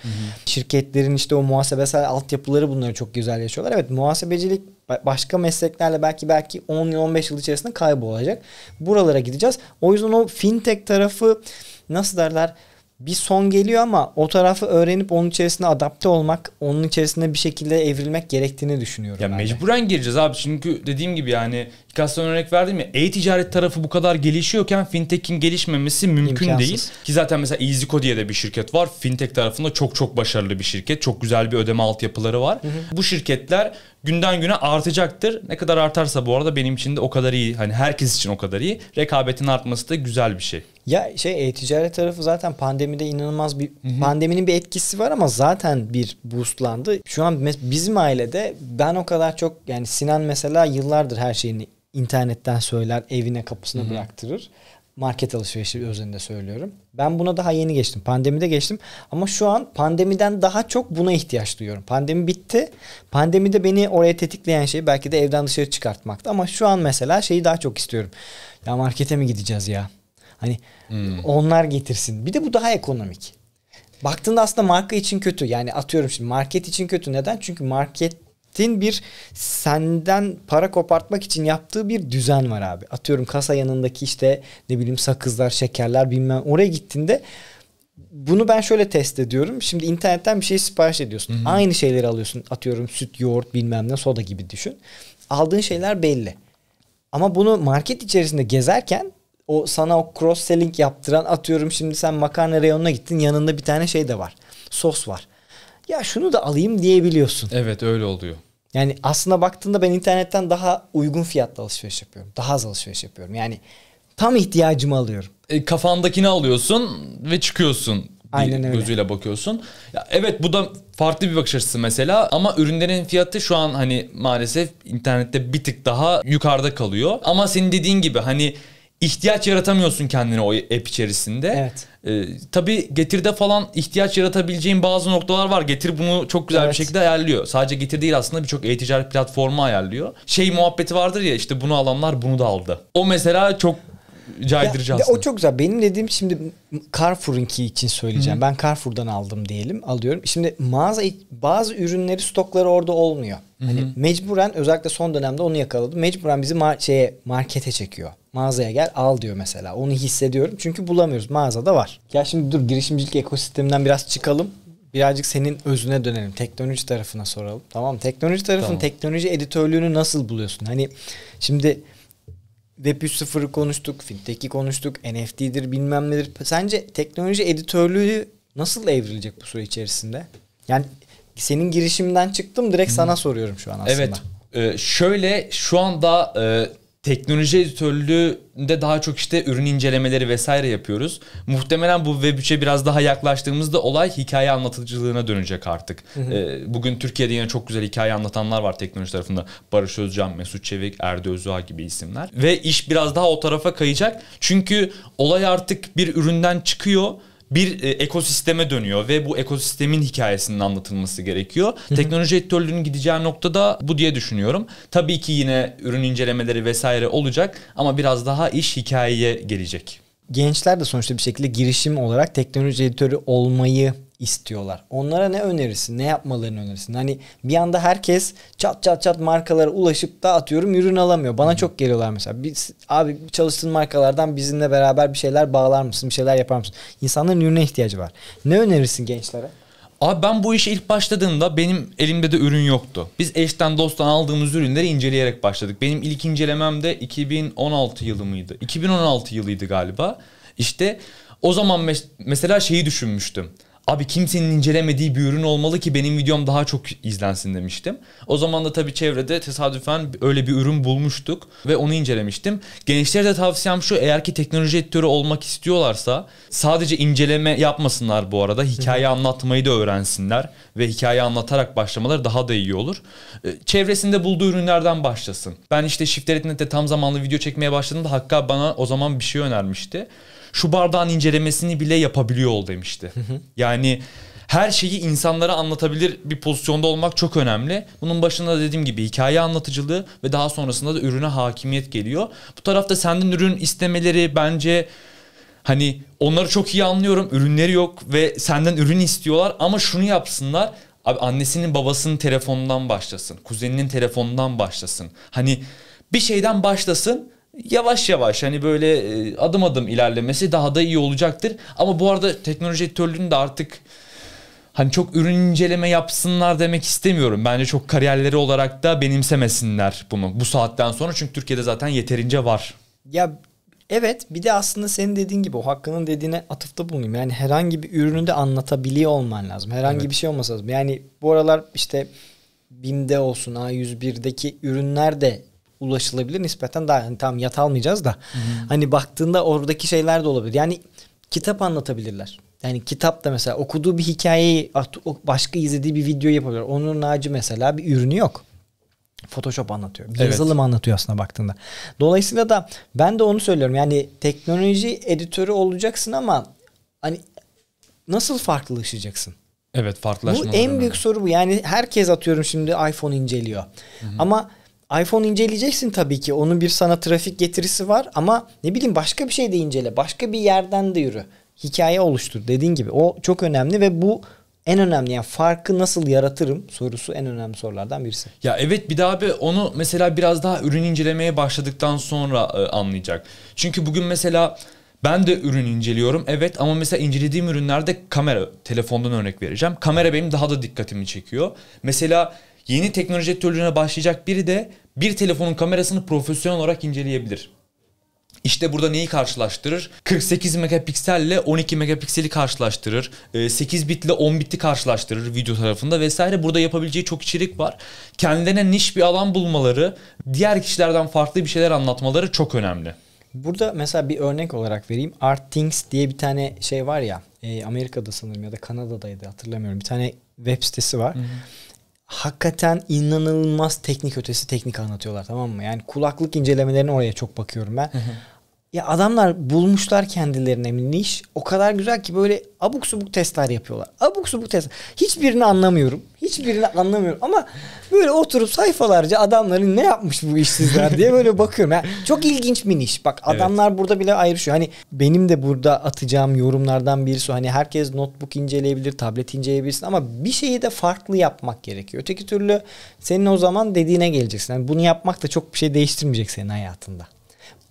Şirketlerin o muhasebesel altyapıları bunları çok güzel yaşıyorlar. Evet, muhasebecilik başka mesleklerle belki 10-15 yıl içerisinde kaybolacak. Buralara gideceğiz. O yüzden o fintech tarafı nasıl derler, bir son geliyor ama o tarafı öğrenip onun içerisine adapte olmak, onun içerisinde bir şekilde evrilmek gerektiğini düşünüyorum. Ya mecburen gireceğiz abi. Çünkü dediğim gibi yani İKAS'tan örnek verdim ya, e-ticaret tarafı bu kadar gelişiyorken fintech'in gelişmemesi mümkün değil. Ki zaten mesela EZCO diye de bir şirket var. Fintech tarafında çok başarılı bir şirket. Çok güzel bir ödeme altyapıları var. Bu şirketler günden güne artacaktır. Ne kadar artarsa bu arada benim için de o kadar iyi. Hani herkes için o kadar iyi. Rekabetin artması da güzel bir şey. Ya e-ticaret tarafı zaten pandemide inanılmaz bir pandeminin bir etkisi var ama zaten bir boostlandı. Şu an bizim ailede ben o kadar çok yani Sinan mesela yıllardır her şeyini internetten söyler, evine kapısına bıraktırır. Market alışverişi özelinde söylüyorum. Ben buna daha yeni geçtim. Pandemide geçtim. Ama şu an pandemiden daha çok buna ihtiyaç duyuyorum. Pandemi bitti. Pandemide beni oraya tetikleyen şey belki de evden dışarı çıkartmaktı. Ama şu an mesela şeyi daha çok istiyorum. Ya markete mi gideceğiz ya? Hani onlar getirsin. Bir de bu daha ekonomik. Baktığında aslında marka için kötü. Yani atıyorum şimdi market için kötü. Neden? Çünkü marketin bir senden para kopartmak için yaptığı bir düzen var abi. Atıyorum kasa yanındaki işte ne bileyim sakızlar, şekerler bilmem. Oraya gittiğinde bunu ben şöyle test ediyorum. Şimdi internetten bir şey sipariş ediyorsun. Hı-hı. Aynı şeyleri alıyorsun. Atıyorum süt, yoğurt bilmem ne soda gibi düşün. Aldığın şeyler belli. Ama bunu market içerisinde gezerken o sana o cross selling yaptıran atıyorum şimdi sen makarna reyonuna gittin yanında bir tane şey de var. Sos var. Ya şunu da alayım diyebiliyorsun. Evet öyle oluyor. Yani aslında baktığında ben internetten daha uygun fiyatla alışveriş yapıyorum. Daha az alışveriş yapıyorum. Yani tam ihtiyacımı alıyorum. Kafandakini alıyorsun ve çıkıyorsun. Aynen öyle. Gözüyle bakıyorsun. Ya evet bu da farklı bir bakış açısı mesela ama ürünlerin fiyatı şu an hani maalesef internette bir tık daha yukarıda kalıyor. Ama senin dediğin gibi hani İhtiyaç yaratamıyorsun kendine o app içerisinde. Evet. Tabii Getir'de falan ihtiyaç yaratabileceğin bazı noktalar var. Getir bunu çok güzel bir şekilde ayarlıyor. Sadece Getir değil aslında birçok e-ticaret platformu ayarlıyor. Şey muhabbeti vardır ya işte bunu alanlar bunu da aldı. O mesela çok caydırıcı aslında. O çok güzel. Benim dediğim şimdi Carrefour'unki için söyleyeceğim. Hı-hı. Ben Carrefour'dan aldım diyelim. Alıyorum. Şimdi mağaza bazı ürünleri stokları orada olmuyor. Hani mecburen özellikle son dönemde onu yakaladım. Mecburen bizi markete çekiyor. Mağazaya gel al diyor mesela. Onu hissediyorum. Çünkü bulamıyoruz. Mağazada var. Ya şimdi dur girişimcilik ekosisteminden biraz çıkalım. Birazcık senin özüne dönelim. Teknoloji tarafına soralım. Tamam mı? Teknoloji tarafının teknoloji editörlüğünü nasıl buluyorsun? Hani şimdi Web 3.0'ı konuştuk. Fintech'i konuştuk. NFT'dir bilmem nedir. Sence teknoloji editörlüğü nasıl evrilecek bu süre içerisinde? Yani senin girişimden çıktım. Direkt sana soruyorum şu an aslında. Evet. Şöyle şu anda teknoloji editörlüğünde daha çok işte ürün incelemeleri vesaire yapıyoruz. Muhtemelen bu Web 3'e biraz daha yaklaştığımızda olay hikaye anlatıcılığına dönecek artık. Bugün Türkiye'de yine çok güzel hikaye anlatanlar var teknoloji tarafında. Barış Özcan, Mesut Çevik, Erdoğan gibi isimler. Ve iş biraz daha o tarafa kayacak. Çünkü olay artık bir üründen çıkıyor. Bir ekosisteme dönüyor ve bu ekosistemin hikayesinin anlatılması gerekiyor. Teknoloji editörlüğünün gideceği nokta da bu diye düşünüyorum. Tabii ki yine ürün incelemeleri vesaire olacak ama biraz daha iş hikayeye gelecek. Gençler de sonuçta bir şekilde girişim olarak teknoloji editörü olmayı istiyorlar. Onlara ne önerirsin? Ne yapmalarını önerirsin? Hani bir anda herkes çat çat çat markalara ulaşıp da atıyorum ürün alamıyor. Bana çok geliyorlar mesela. Abi çalıştığın markalardan bizimle beraber bir şeyler bağlar mısın? Bir şeyler yapar mısın? İnsanların ürüne ihtiyacı var. Ne önerirsin gençlere? Abi ben bu işe ilk başladığımda benim elimde de ürün yoktu. Biz eşten dosttan aldığımız ürünleri inceleyerek başladık. Benim ilk incelemem de 2016 yılı mıydı? 2016 yılıydı galiba. İşte o zaman mesela şeyi düşünmüştüm. Abi kimsenin incelemediği bir ürün olmalı ki benim videom daha çok izlensin demiştim. O zaman da tabii çevrede tesadüfen öyle bir ürün bulmuştuk ve onu incelemiştim. Gençlere de tavsiyem şu, eğer ki teknoloji editörü olmak istiyorlarsa sadece inceleme yapmasınlar bu arada. Hikaye anlatmayı da öğrensinler ve hikaye anlatarak başlamaları daha da iyi olur. Çevresinde bulduğu ürünlerden başlasın. Ben işte Shifternet tam zamanlı video çekmeye başladığımda Hakkı bana o zaman bir şey önermişti. Şu bardağın incelemesini bile yapabiliyor ol demişti. Yani her şeyi insanlara anlatabilir bir pozisyonda olmak çok önemli. Bunun başında dediğim gibi hikaye anlatıcılığı ve daha sonrasında da ürüne hakimiyet geliyor. Bu tarafta senden ürün istemeleri bence hani onları çok iyi anlıyorum. Ürünleri yok ve senden ürün istiyorlar ama şunu yapsınlar. Abi annesinin babasının telefonundan başlasın. Kuzeninin telefonundan başlasın. Hani bir şeyden başlasın. Yavaş yavaş hani böyle adım adım ilerlemesi daha da iyi olacaktır. Ama bu arada teknoloji editörlüğünü de artık hani çok ürün inceleme yapsınlar demek istemiyorum. Bence çok kariyerleri olarak da benimsemesinler bunu bu saatten sonra. Çünkü Türkiye'de zaten yeterince var. Ya evet, bir de aslında senin dediğin gibi o Hakkı'nın dediğine atıfta bulunayım. Yani herhangi bir ürünü de anlatabiliyor olman lazım. Herhangi bir şey olmasa lazım. Yani bu aralar işte BİM'de olsun A101'deki ürünler de ulaşılabilir nispeten daha hani tam yat almayacağız da hani baktığında oradaki şeyler de olabilir. Yani kitap anlatabilirler. Yani kitap da mesela okuduğu bir hikayeyi başka izlediği bir video yapabilir. Onur Naci mesela bir ürünü yok. Photoshop anlatıyor. Evet. Yazılım anlatıyor aslında baktığında. Dolayısıyla da ben de onu söylüyorum. Yani teknoloji editörü olacaksın ama hani nasıl farklılaşacaksın? Evet, farklılaşma. Bu en büyük soru bu. Yani herkes atıyorum şimdi iPhone inceliyor. Hı-hı. Ama iPhone inceleyeceksin tabii ki. Onun bir sana trafik getirisi var ama ne bileyim başka bir şey de incele. Başka bir yerden de yürü. Hikaye oluştur dediğin gibi. O çok önemli ve bu en önemli, yani farkı nasıl yaratırım sorusu en önemli sorulardan birisi. Ya evet, bir daha abi onu mesela biraz daha ürün incelemeye başladıktan sonra anlayacak. Çünkü bugün mesela ben de ürün inceliyorum, evet, ama mesela incelediğim ürünlerde kamera, telefondan örnek vereceğim. Kamera benim daha da dikkatimi çekiyor. Mesela yeni teknoloji türlerine başlayacak biri de bir telefonun kamerasını profesyonel olarak inceleyebilir. İşte burada neyi karşılaştırır? 48 megapiksel ile 12 megapikseli karşılaştırır. 8 bit ile 10 biti karşılaştırır video tarafında vesaire. Burada yapabileceği çok içerik var. Kendilerine niş bir alan bulmaları, diğer kişilerden farklı bir şeyler anlatmaları çok önemli. Burada mesela bir örnek olarak vereyim. Rtings diye bir tane şey var ya, Amerika'da sanırım ya da Kanada'daydı, hatırlamıyorum. Bir tane web sitesi var. Hı-hı. Hakikaten inanılmaz teknik ötesi teknik anlatıyorlar, tamam mı? Yani kulaklık incelemelerine oraya çok bakıyorum ben. Hı hı. Ya adamlar bulmuşlar kendilerine bir niş. O kadar güzel ki böyle abuk subuk testler yapıyorlar. Abuk subuk testler. Hiçbirini anlamıyorum. Hiçbirini anlamıyorum ama böyle oturup sayfalarca adamların ne yapmış bu işsizler diye böyle bakıyorum. Yani çok ilginç bir niş. Bak adamlar evet, burada bile ayrışıyor. Hani benim de burada atacağım yorumlardan birisi, hani herkes notebook inceleyebilir, tablet inceleyebilirsin ama bir şeyi de farklı yapmak gerekiyor. Öteki türlü senin o zaman dediğine geleceksin. Yani bunu yapmak da çok bir şey değiştirmeyecek senin hayatında.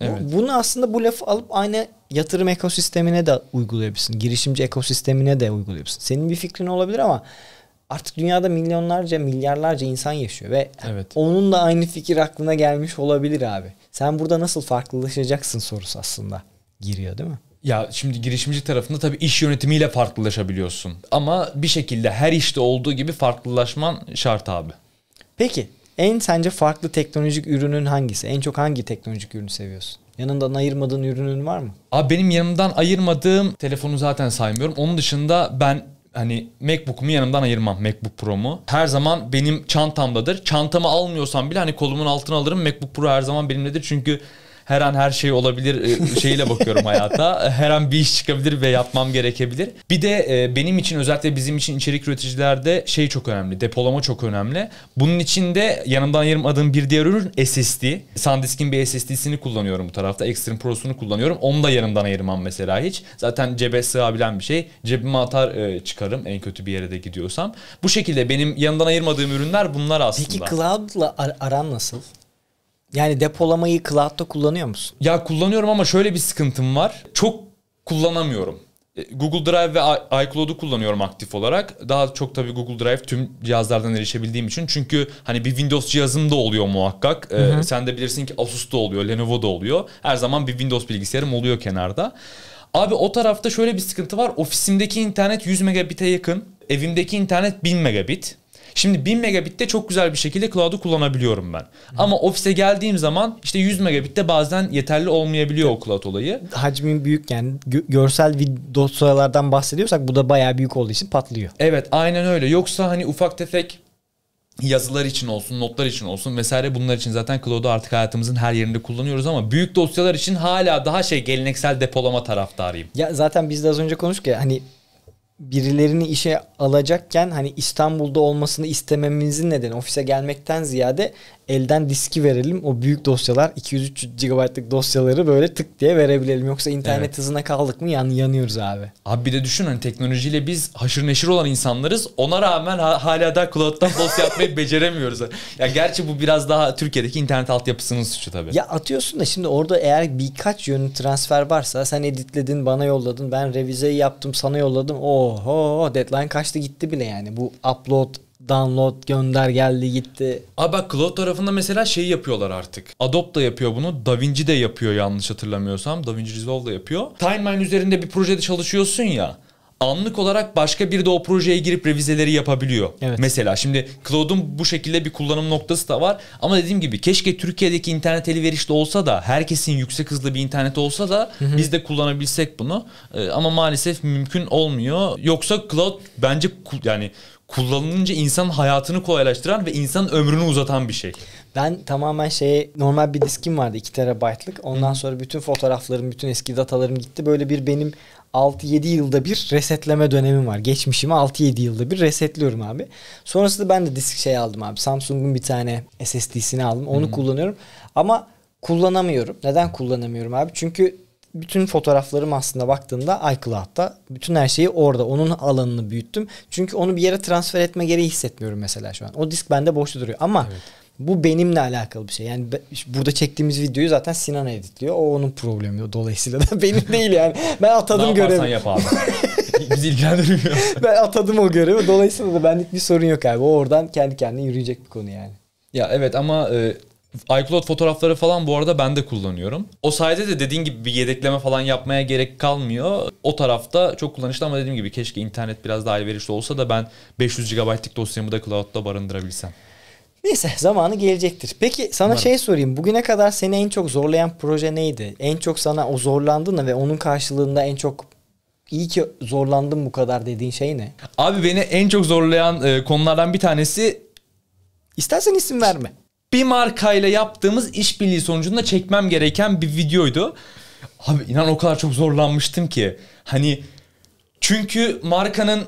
Evet. Bunu aslında bu lafı alıp aynı yatırım ekosistemine de uygulayabilirsin. Girişimci ekosistemine de uygulayabilirsin. Senin bir fikrin olabilir ama artık dünyada milyonlarca, milyarlarca insan yaşıyor ve evet, onun da aynı fikir aklına gelmiş olabilir abi. Sen burada nasıl farklılaşacaksın sorusu aslında giriyor, değil mi? Ya şimdi girişimci tarafında tabii iş yönetimiyle farklılaşabiliyorsun. Ama bir şekilde her işte olduğu gibi farklılaşman şart abi. Peki en sence farklı teknolojik ürünün hangisi? En çok hangi teknolojik ürünü seviyorsun? Yanından ayırmadığın ürünün var mı? Abi benim yanımdan ayırmadığım telefonu zaten saymıyorum. Onun dışında ben hani MacBook'umu yanımdan ayırmam. MacBook Pro'mu. Her zaman benim çantamdadır. Çantamı almıyorsam bile hani kolumun altına alırım. MacBook Pro her zaman benimledir. Çünkü her an her şey olabilir şeyle bakıyorum hayata. Her an bir iş çıkabilir ve yapmam gerekebilir. Bir de benim için, özellikle bizim için içerik üreticilerde şey çok önemli. Depolama çok önemli. Bunun için de yanımdan ayırmadığım bir diğer ürün SSD. SanDisk'in bir SSD'sini kullanıyorum bu tarafta. Extreme Pro'sunu kullanıyorum. Onu da yanımdan ayırmam mesela hiç. Zaten cebe sığabilen bir şey. Cebime atar çıkarım en kötü bir yere de gidiyorsam. Bu şekilde benim yanımdan ayırmadığım ürünler bunlar aslında. Peki Cloud'la aran nasıl? Yani depolamayı Cloud'da kullanıyor musun? Ya kullanıyorum ama şöyle bir sıkıntım var. Çok kullanamıyorum. Google Drive ve iCloud'u kullanıyorum aktif olarak. Daha çok tabii Google Drive tüm cihazlardan erişebildiğim için. Çünkü hani bir Windows cihazım da oluyor muhakkak. Hı hı. Sen de bilirsin ki Asus'ta oluyor, Lenovo'da oluyor. Her zaman bir Windows bilgisayarım oluyor kenarda. Abi o tarafta şöyle bir sıkıntı var. Ofisimdeki internet 100 megabit'e yakın. Evimdeki internet 1000 megabit. Şimdi 1000 megabit'te çok güzel bir şekilde cloud'u kullanabiliyorum ben. Ama ofise geldiğim zaman işte 100 megabit'te bazen yeterli olmayabiliyor o cloud olayı. Hacmin büyük, yani görsel dosyalardan bahsediyorsak bu da bayağı büyük olduğu için patlıyor. Evet, aynen öyle. Yoksa hani ufak tefek yazılar için olsun, notlar için olsun vesaire, bunlar için zaten cloud'u artık hayatımızın her yerinde kullanıyoruz ama büyük dosyalar için hala daha geleneksel depolama taraftarıyım. Ya zaten biz de az önce konuştuk ya, hani birilerini işe alacakken hani İstanbul'da olmasını istememizin nedeni ofise gelmekten ziyade elden diski verelim. O büyük dosyalar, 200-300 GB'lık dosyaları böyle tık diye verebilelim. Yoksa internet hızına kaldık mı yanıyoruz abi. Abi bir de düşün, hani teknolojiyle biz haşır neşir olan insanlarız. Ona rağmen hala da cloud'dan dosya yapmayı beceremiyoruz. Ya gerçi bu biraz daha Türkiye'deki internet altyapısının suçu tabii. Ya atıyorsun da şimdi orada eğer birkaç yönlü transfer varsa, sen editledin, bana yolladın, ben revizeyi yaptım, sana yolladım. Oho, deadline kaçtı gitti bile yani. Bu upload, download, gönder, geldi gitti. Abi bak cloud tarafında mesela şeyi yapıyorlar artık. Adobe da yapıyor bunu. DaVinci de yapıyor yanlış hatırlamıyorsam. DaVinci Resolve da yapıyor. Timeline üzerinde bir projede çalışıyorsun ya. anlık olarak başka bir de o projeye girip revizeleri yapabiliyor. Evet. Mesela şimdi Cloud'un bu şekilde bir kullanım noktası da var. Ama dediğim gibi keşke Türkiye'deki internet elverişli olsa da herkesin yüksek hızlı bir internet olsa da biz de kullanabilsek bunu. Ama maalesef mümkün olmuyor. Yoksa Cloud bence yani kullanılınca insanın hayatını kolaylaştıran ve insanın ömrünü uzatan bir şey. Ben tamamen normal bir diskim vardı 2 terabaytlık. Ondan sonra bütün fotoğraflarım, bütün eski datalarım gitti. Böyle bir benim 6-7 yılda bir resetleme dönemim var. Geçmişimi 6-7 yılda bir resetliyorum abi. Sonrasında ben de disk aldım abi. Samsung'un bir tane SSD'sini aldım. Onu kullanıyorum. Ama kullanamıyorum. Neden kullanamıyorum abi? Çünkü bütün fotoğraflarım aslında baktığımda iCloud'da. Bütün her şeyi orada. Onun alanını büyüttüm. Çünkü onu bir yere transfer etme gereği hissetmiyorum mesela şu an. O disk bende boşta duruyor. Ama evet, bu benimle alakalı bir şey. Yani burada çektiğimiz videoyu zaten Sinan editliyor. O onun problemi. Dolayısıyla da benim değil yani. Ben atadım görevi. Ne yaparsan yap abi. Bizi ilgilendirmiyor. Ben atadım o görevi. Dolayısıyla da benlik bir sorun yok abi. O oradan kendi kendine yürüyecek bir konu yani. Ya evet ama iCloud fotoğrafları falan bu arada ben de kullanıyorum. O sayede de dediğin gibi bir yedekleme falan yapmaya gerek kalmıyor. O tarafta çok kullanışlı ama dediğim gibi keşke internet biraz daha elverişli olsa da ben 500 GB'lık dosyamı da Cloud'da barındırabilsem. Neyse, zamanı gelecektir. Peki sana umarım sorayım. Bugüne kadar seni en çok zorlayan proje neydi? En çok sana o zorlandığını ve onun karşılığında en çok iyi ki zorlandım bu kadar dediğin şey ne? Abi beni en çok zorlayan konulardan bir tanesi... İstersen isim verme. Bir markayla yaptığımız işbirliği sonucunda çekmem gereken bir videoydu. Abi inan o kadar çok zorlanmıştım ki. Hani çünkü markanın...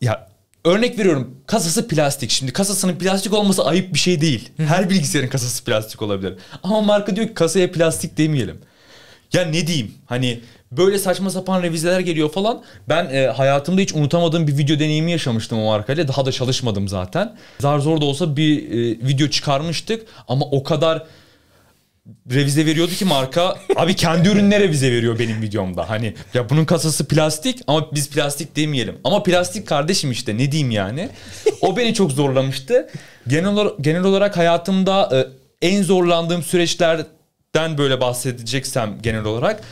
ya örnek veriyorum, kasası plastik. Şimdi kasasının plastik olması ayıp bir şey değil. Her bilgisayarın kasası plastik olabilir. Ama marka diyor ki kasaya plastik demeyelim. Ya ne diyeyim? Hani böyle saçma sapan revizeler geliyor falan. Ben hayatımda hiç unutamadığım bir video deneyimi yaşamıştım o markayla. Daha da çalışmadım zaten. Zar zor da olsa bir video çıkarmıştık. Ama o kadar revize veriyordu ki marka. Abi kendi ürününe revize veriyor benim videomda. Hani ya bunun kasası plastik ama biz plastik demeyelim. Ama plastik kardeşim işte, ne diyeyim yani. O beni çok zorlamıştı. Genel olarak hayatımda en zorlandığım süreçlerden böyle bahsedeceksem genel olarak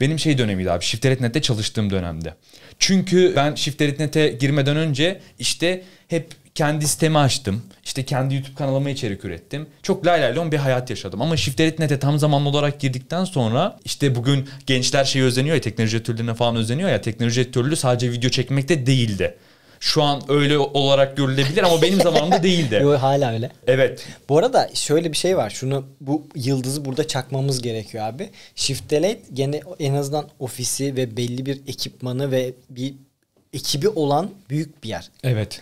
benim dönemiydi abi, Shifternet çalıştığım dönemde. Çünkü ben Shifternet girmeden önce işte hep kendi sitemi açtım. İşte kendi YouTube kanalıma içerik ürettim. Çok lay lay lon bir hayat yaşadım. Ama Shifternet tam zamanlı olarak girdikten sonra işte bugün gençler özeniyor ya, teknoloji editörlüğüne falan özeniyor ya. Teknoloji editörlüğü sadece video çekmekte değildi. Şu an öyle olarak görülebilir ama benim zamanımda değildi. Yok hala öyle. Evet. Bu arada şöyle bir şey var. Bu yıldızı burada çakmamız gerekiyor abi. Shifternet gene en azından ofisi ve belli bir ekipmanı ve bir ekibi olan büyük bir yer. Evet.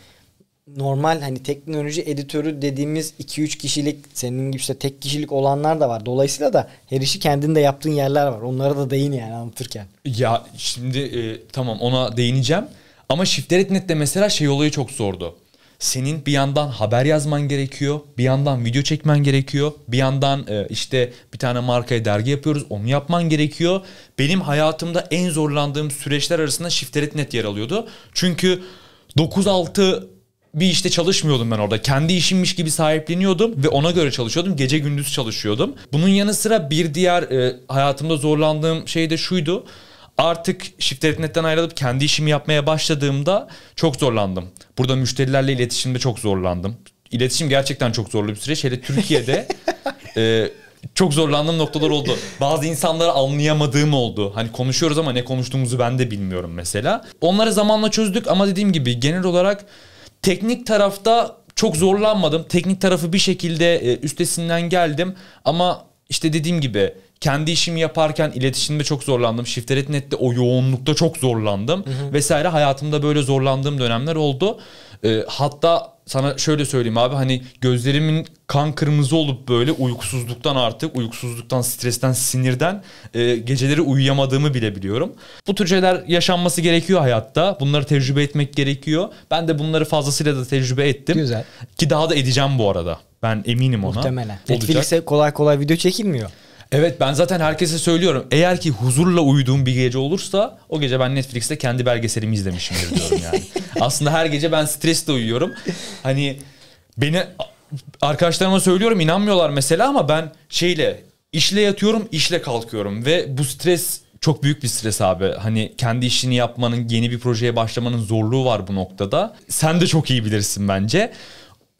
Normal hani teknoloji editörü dediğimiz 2-3 kişilik, senin gibi işte tek kişilik olanlar da var. Dolayısıyla da her işi kendinde yaptığın yerler var. Onlara da değin yani anlatırken. Ya şimdi tamam ona değineceğim. Ama Shifternet de mesela olayı çok zordu. Senin bir yandan haber yazman gerekiyor. Bir yandan video çekmen gerekiyor. Bir yandan işte bir tane markaya dergi yapıyoruz. Onu yapman gerekiyor. Benim hayatımda en zorlandığım süreçler arasında Shifternet yer alıyordu. Çünkü 9-6 bir işte çalışmıyordum ben orada. Kendi işimmiş gibi sahipleniyordum ve ona göre çalışıyordum. Gece gündüz çalışıyordum. Bunun yanı sıra bir diğer hayatımda zorlandığım şey de şuydu. Artık Shifternetten ayrılıp kendi işimi yapmaya başladığımda çok zorlandım. Burada müşterilerle iletişimde çok zorlandım. İletişim gerçekten çok zorlu bir süreç. Hele Türkiye'de çok zorlandığım noktalar oldu. Bazı insanları anlayamadığım oldu. Hani konuşuyoruz ama ne konuştuğumuzu ben de bilmiyorum mesela. Onları zamanla çözdük ama dediğim gibi genel olarak teknik tarafta çok zorlanmadım. Teknik tarafı bir şekilde üstesinden geldim. Ama işte dediğim gibi kendi işimi yaparken iletişimde çok zorlandım. Shifternet o yoğunlukta çok zorlandım. Vesaire, hayatımda böyle zorlandığım dönemler oldu. Hatta sana şöyle söyleyeyim abi, hani gözlerimin kan kırmızı olup böyle uykusuzluktan, artık uykusuzluktan, stresten, sinirden geceleri uyuyamadığımı bile biliyorum. Bu tür şeyler yaşanması gerekiyor hayatta. Bunları tecrübe etmek gerekiyor. Ben de bunları fazlasıyla da tecrübe ettim. Güzel. Ki daha da edeceğim bu arada. Ben eminim ona. Muhtemelen. Netflix'e kolay kolay video çekilmiyor. Evet, ben zaten herkese söylüyorum. Eğer ki huzurla uyuduğum bir gece olursa o gece ben Netflix'te kendi belgeselimi izlemişimdir diyorum yani. Aslında her gece ben stresle uyuyorum. Hani beni arkadaşlarıma söylüyorum, inanmıyorlar mesela ama ben işle yatıyorum, işle kalkıyorum ve bu stres çok büyük bir stres abi. Hani kendi işini yapmanın, yeni bir projeye başlamanın zorluğu var bu noktada. Sen de çok iyi bilirsin bence.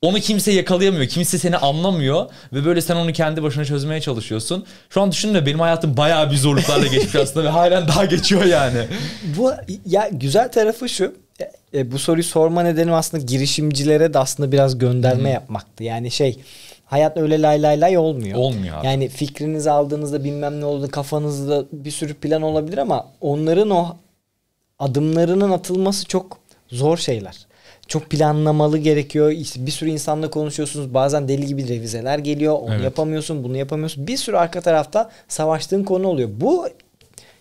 Onu kimse yakalayamıyor. Kimse seni anlamıyor. Ve böyle sen onu kendi başına çözmeye çalışıyorsun. Şu an düşünün de benim hayatım bayağı bir zorluklarla geçmiş aslında. Ve halen daha geçiyor yani. Bu ya güzel tarafı şu. Bu soruyu sorma nedenim aslında girişimcilere de aslında biraz gönderme yapmaktı. Yani şey... Hayat öyle lay lay lay olmuyor. Olmuyor abi. Yani fikrinizi aldığınızda bilmem ne oldu, kafanızda bir sürü plan olabilir ama onların o adımlarının atılması çok zor şeyler. Çok planlamalı gerekiyor. İşte bir sürü insanla konuşuyorsunuz. Bazen deli gibi revizeler geliyor. Onu yapamıyorsun, bunu yapamıyorsun. Bir sürü arka tarafta savaştığın konu oluyor. Bu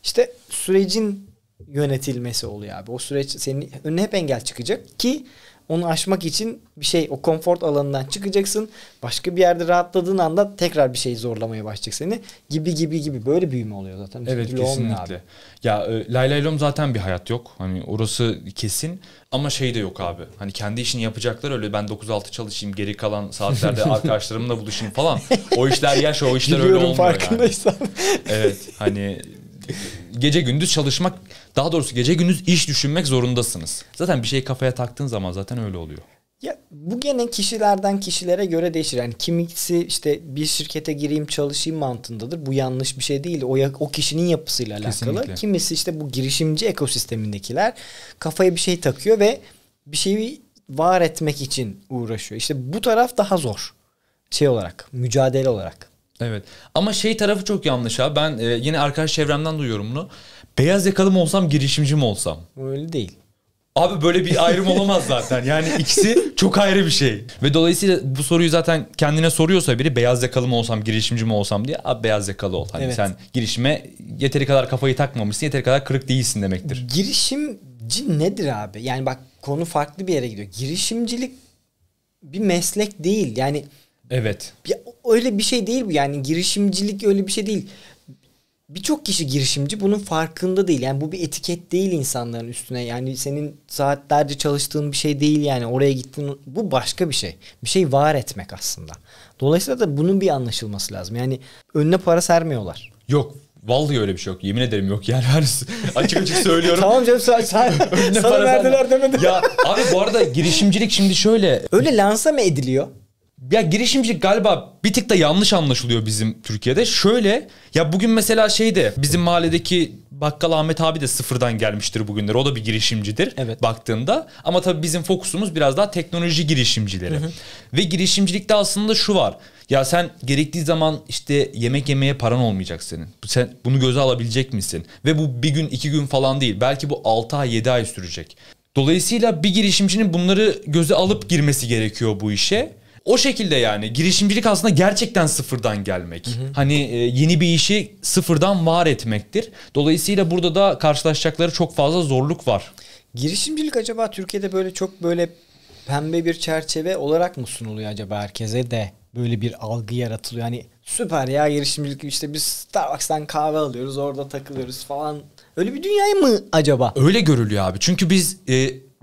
işte sürecin yönetilmesi oluyor abi. O süreç senin önüne hep engel çıkacak ki onu aşmak için bir şey, o konfor alanından çıkacaksın. Başka bir yerde rahatladığın anda tekrar bir şey zorlamaya başlayacak seni. Gibi böyle büyüme oluyor zaten. Evet, kesinlikle. Ya lay lay lom zaten bir hayat yok. Hani orası kesin ama şey de yok abi. Hani kendi işini yapacaklar, öyle ben 9-6 çalışayım, geri kalan saatlerde arkadaşlarımla buluşayım falan. O işler yaş, o işler öyle olmuyor farkındaysan. Yani. Evet, hani gece gündüz çalışmak, daha doğrusu gece gündüz iş düşünmek zorundasınız. Zaten bir şeyi kafaya taktığın zaman zaten öyle oluyor. Ya bu gene kişilerden kişilere göre değişir. Yani kimisi işte bir şirkete gireyim çalışayım mantığındadır. Bu yanlış bir şey değil. O kişinin yapısıyla alakalı. Kesinlikle. Kimisi işte bu girişimci ekosistemindekiler kafaya bir şey takıyor ve bir şeyi var etmek için uğraşıyor. İşte bu taraf daha zor. Şey olarak, mücadele olarak. Evet ama şey tarafı çok yanlış ha. Ben yine arkadaş çevremden duyuyorum bunu. Beyaz yakalı mı olsam, girişimci mi olsam? Öyle değil. Abi böyle bir ayrım olamaz zaten. Yani ikisi çok ayrı bir şey. Ve dolayısıyla bu soruyu zaten kendine soruyorsa biri, beyaz yakalı mı olsam, girişimci mi olsam diye, abi beyaz yakalı ol. Hani sen girişime yeteri kadar kafayı takmamışsın, yeteri kadar kırık değilsin demektir. Girişimci nedir abi? Yani bak, konu farklı bir yere gidiyor. Girişimcilik bir meslek değil. Yani evet. Öyle bir şey değil bu. Yani girişimcilik öyle bir şey değil. Birçok kişi girişimci, bunun farkında değil. Yani bu bir etiket değil insanların üstüne. Yani senin saatlerce çalıştığın bir şey değil yani. Oraya gittin, bu başka bir şey. Bir şey var etmek aslında. Dolayısıyla da bunun bir anlaşılması lazım. Yani önüne para sermiyorlar. Yok. Vallahi öyle bir şey yok. Yemin ederim yok yani. Açık açık söylüyorum. Tamam canım, sana verdiler demedim. Ya abi bu arada girişimcilik şimdi şöyle. Öyle lanse mi ediliyor? Ya girişimcilik galiba bir tık da yanlış anlaşılıyor bizim Türkiye'de. Şöyle ya, bugün mesela şeyde bizim mahalledeki bakkal Ahmet abi de sıfırdan gelmiştir bugünlere. O da bir girişimcidir baktığında. Ama tabii bizim fokusumuz biraz daha teknoloji girişimcileri. Ve girişimcilikte aslında şu var. Ya sen gerektiği zaman işte yemek yemeye paran olmayacak senin. Sen bunu göze alabilecek misin? Ve bu bir gün iki gün falan değil. Belki bu 6 ay 7 ay sürecek. Dolayısıyla bir girişimcinin bunları göze alıp girmesi gerekiyor bu işe. O şekilde yani girişimcilik aslında gerçekten sıfırdan gelmek. Hani yeni bir işi sıfırdan var etmektir. Dolayısıyla burada da karşılaşacakları çok fazla zorluk var. Girişimcilik acaba Türkiye'de böyle çok böyle pembe bir çerçeve olarak mı sunuluyor acaba herkese de? Böyle bir algı yaratılıyor. Hani süper ya girişimcilik, işte biz Starbucks'tan kahve alıyoruz, orada takılıyoruz falan. Öyle bir dünya mı acaba? Öyle görülüyor abi. Çünkü biz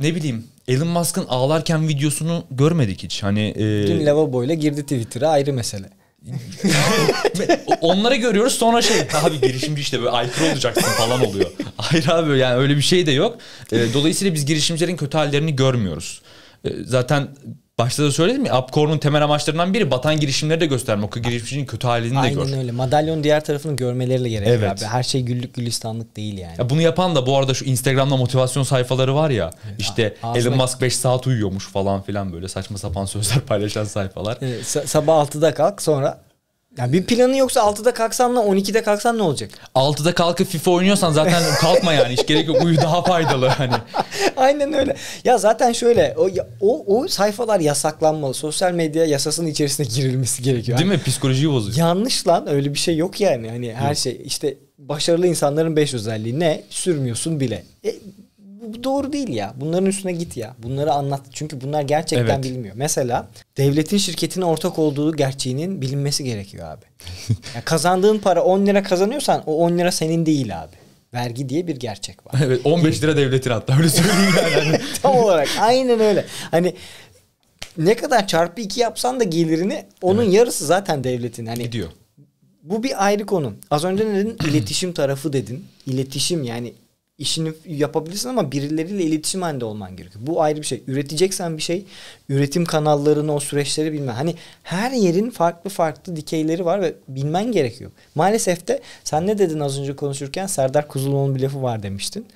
ne bileyim, Elon Musk'ın ağlarken videosunu görmedik hiç. Hani dün lavaboyla girdi Twitter'a, ayrı mesele. Onları görüyoruz, sonra şey, abi girişimci işte böyle aykırı olacaksın falan oluyor. Hayır abi, yani öyle bir şey de yok. Dolayısıyla biz girişimcilerin kötü hallerini görmüyoruz. Zaten başta da söyledim ya, Upcorn'un temel amaçlarından biri batan girişimleri de göstermek. O girişimcinin kötü halini de gör. Aynen öyle. Madalyonun diğer tarafını görmeleri de gerekiyor abi. Her şey güllük gülistanlık değil yani. Ya bunu yapan da bu arada şu Instagram'da motivasyon sayfaları var ya. Evet, işte Elon Musk 5 saat uyuyormuş falan filan, böyle saçma sapan sözler paylaşan sayfalar. Evet, sabah 6'da kalk, sonra... Yani bir planın yoksa 6'da kalksan da 12'de kalksan ne olacak? 6'da kalkıp FIFA oynuyorsan zaten kalkma yani, hiç gerek yok, uyu daha faydalı hani. Aynen öyle. Ya zaten şöyle o sayfalar yasaklanmalı. Sosyal medya yasasının içerisine girilmesi gerekiyor. Değil mi? Psikolojiyi bozuyor. Yanlış lan, öyle bir şey yok yani. Hani her şey işte, başarılı insanların 5 özelliği ne? Sürmüyorsun bile. Bu doğru değil ya. Bunların üstüne git ya. Bunları anlat. Çünkü bunlar gerçekten bilmiyor. Mesela devletin şirketine ortak olduğu gerçeğinin bilinmesi gerekiyor abi. Yani kazandığın para 10 lira kazanıyorsan o 10 lira senin değil abi. Vergi diye bir gerçek var. Evet, 15 lira devletin, hatta öyle söyleyeyim yani. Tam olarak aynen öyle. Hani ne kadar çarpı 2 yapsan da gelirini, onun yarısı zaten devletin. Hani gidiyor. Bu bir ayrı konu. Az önce ne dedin? İletişim tarafı dedin. İletişim, yani işini yapabilirsin ama birileriyle iletişim halinde olman gerekiyor. Bu ayrı bir şey. Üreteceksen bir şey, üretim kanallarını, o süreçleri bilmen. Hani her yerin farklı farklı dikeyleri var ve bilmen gerekiyor. Maalesef de sen ne dedin az önce konuşurken? Serdar Kuzuloğlu'nun bir lafı var demiştin.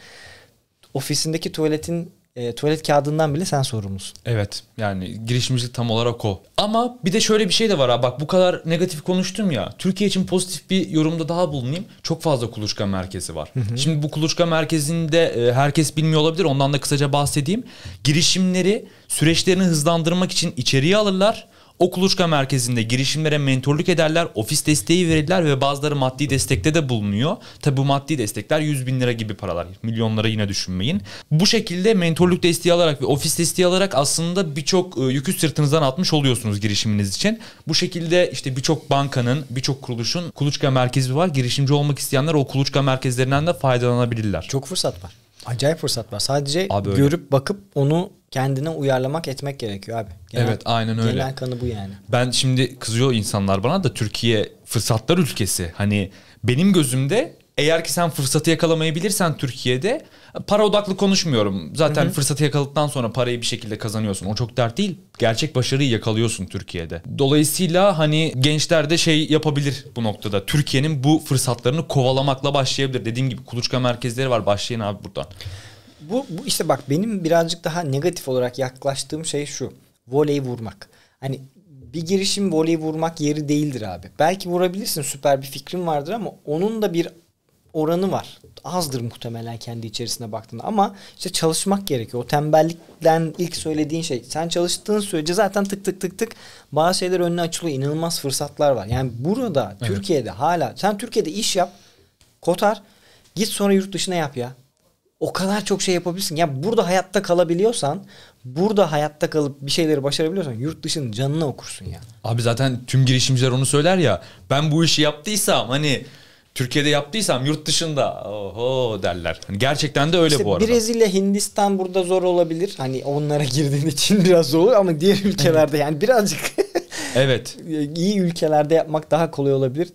Ofisindeki tuvaletin tuvalet kağıdından bile sen sorumlusun. Evet, yani girişimcilik tam olarak o. Ama bir de şöyle bir şey de var ha, bak bu kadar negatif konuştum ya. Türkiye için pozitif bir yorumda daha bulunayım. Çok fazla kuluçka merkezi var. Hı hı. Şimdi bu kuluçka merkezinde herkes bilmiyor olabilir. Ondan da kısaca bahsedeyim. Girişimleri süreçlerini hızlandırmak için içeriye alırlar. O kuluçka merkezinde girişimlere mentorluk ederler, ofis desteği verirler ve bazıları maddi destekte de bulunuyor. Tabi bu maddi destekler 100.000 lira gibi paralar, milyonlara yine düşünmeyin. Bu şekilde mentorluk desteği alarak ve ofis desteği alarak aslında birçok yükü sırtınızdan atmış oluyorsunuz girişiminiz için. Bu şekilde işte birçok bankanın, birçok kuruluşun kuluçka merkezi var. Girişimci olmak isteyenler o kuluçka merkezlerinden de faydalanabilirler. Çok fırsat var. Acayip fırsat var. Sadece abi görüp öyle, bakıp onu kendine uyarlamak etmek gerekiyor abi. Genel, evet aynen öyle. Genel kanı bu yani. Ben şimdi kızıyor insanlar bana da, Türkiye fırsatlar ülkesi. Hani benim gözümde eğer ki sen fırsatı yakalamayabilirsen Türkiye'de, para odaklı konuşmuyorum. Zaten hı hı, fırsatı yakaladıktan sonra parayı bir şekilde kazanıyorsun. O çok dert değil. Gerçek başarıyı yakalıyorsun Türkiye'de. Dolayısıyla hani gençler de şey yapabilir bu noktada. Türkiye'nin bu fırsatlarını kovalamakla başlayabilir. Dediğim gibi kuluçka merkezleri var. Başlayın abi buradan. Bu işte bak, benim birazcık daha negatif olarak yaklaştığım şey şu. Voleyi vurmak. Hani bir girişim voleyi vurmak yeri değildir abi. Belki vurabilirsin, süper bir fikrin vardır ama onun da bir oranı var. Azdır muhtemelen kendi içerisine baktığında ama işte çalışmak gerekiyor. O tembellikten ilk söylediğin şey. Sen çalıştığın sürece zaten tık tık tık tık bazı şeyler önüne açılıyor. İnanılmaz fırsatlar var. Yani burada evet, Türkiye'de hala sen Türkiye'de iş yap, kotar, git sonra yurt dışına yap ya. O kadar çok şey yapabilirsin. Ya burada hayatta kalabiliyorsan, burada hayatta kalıp bir şeyleri başarabiliyorsan yurt dışının canına okursun ya. Abi zaten tüm girişimciler onu söyler ya. Ben bu işi yaptıysam, hani Türkiye'de yaptıysam yurt dışında oho derler. Hani gerçekten de öyle işte bu arada. Brezilya, Hindistan burada zor olabilir. Hani onlara girdiğin için biraz zor olur ama diğer ülkelerde yani birazcık evet, iyi ülkelerde yapmak daha kolay olabilir.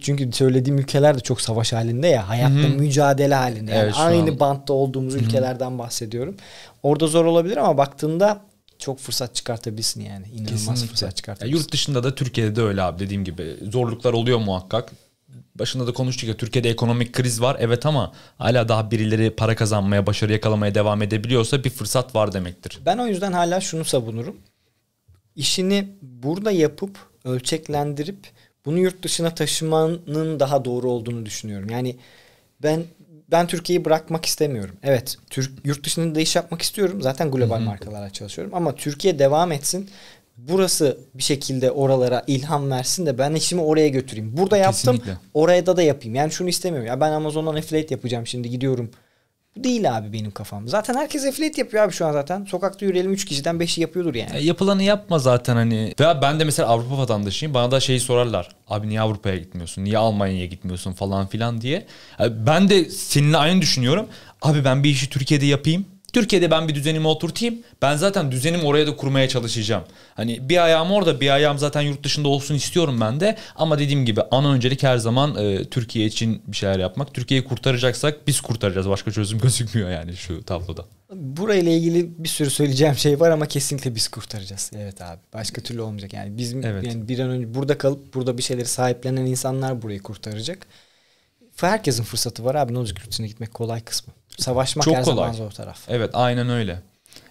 Çünkü söylediğim ülkeler de çok savaş halinde ya. Hayatta hı-hı, mücadele halinde. Yani evet, aynı bantta olduğumuz ülkelerden hı-hı, bahsediyorum. Orada zor olabilir ama baktığında çok fırsat çıkartabilirsin yani. İnanılmaz kesinlikle fırsat çıkartabilirsin. Ya yurt dışında da Türkiye'de de öyle abi, dediğim gibi. Zorluklar oluyor muhakkak. Başında da konuştuk ya, Türkiye'de ekonomik kriz var evet ama hala daha birileri para kazanmaya, başarı yakalamaya devam edebiliyorsa bir fırsat var demektir. Ben o yüzden hala şunu savunurum. İşini burada yapıp ölçeklendirip bunu yurt dışına taşımanın daha doğru olduğunu düşünüyorum. Yani ben Türkiye'yi bırakmak istemiyorum. Evet, yurt dışında da iş yapmak istiyorum. Zaten global hı-hı, markalara çalışıyorum ama Türkiye devam etsin. Burası bir şekilde oralara ilham versin de ben işimi oraya götüreyim. Burada yaptım, kesinlikle, oraya da yapayım. Yani şunu istemiyorum. Ya ben Amazon'dan affiliate yapacağım şimdi gidiyorum. Bu değil abi benim kafam. Zaten herkes affiliate yapıyor abi şu an zaten. Sokakta yürüyelim 3 kişiden 5'i yapıyordur yani. Yapılanı yapma zaten hani. Veya ben de mesela Avrupa vatandaşıyım. Bana da şeyi sorarlar. Abi niye Avrupa'ya gitmiyorsun? Niye Almanya'ya gitmiyorsun falan filan diye. Ben de seninle aynı düşünüyorum. Abi ben bir işi Türkiye'de yapayım. Türkiye'de ben bir düzenimi oturtayım. Ben zaten düzenimi oraya da kurmaya çalışacağım. Hani bir ayağım orada, bir ayağım zaten yurt dışında olsun istiyorum ben de. Ama dediğim gibi ana öncelik her zaman Türkiye için bir şeyler yapmak. Türkiye'yi kurtaracaksak biz kurtaracağız. Başka çözüm gözükmüyor yani şu tabloda. Burayla ilgili bir sürü söyleyeceğim şey var ama kesinlikle biz kurtaracağız. Evet abi. Başka türlü olmayacak. Yani bizim evet, yani bir an önce burada kalıp burada bir şeyleri sahiplenen insanlar burayı kurtaracak. Herkesin fırsatı var abi. Ne olacak, yurt dışına gitmek kolay kısmı. Savaşmak çok her kolay, zaman zor taraf. Evet aynen öyle.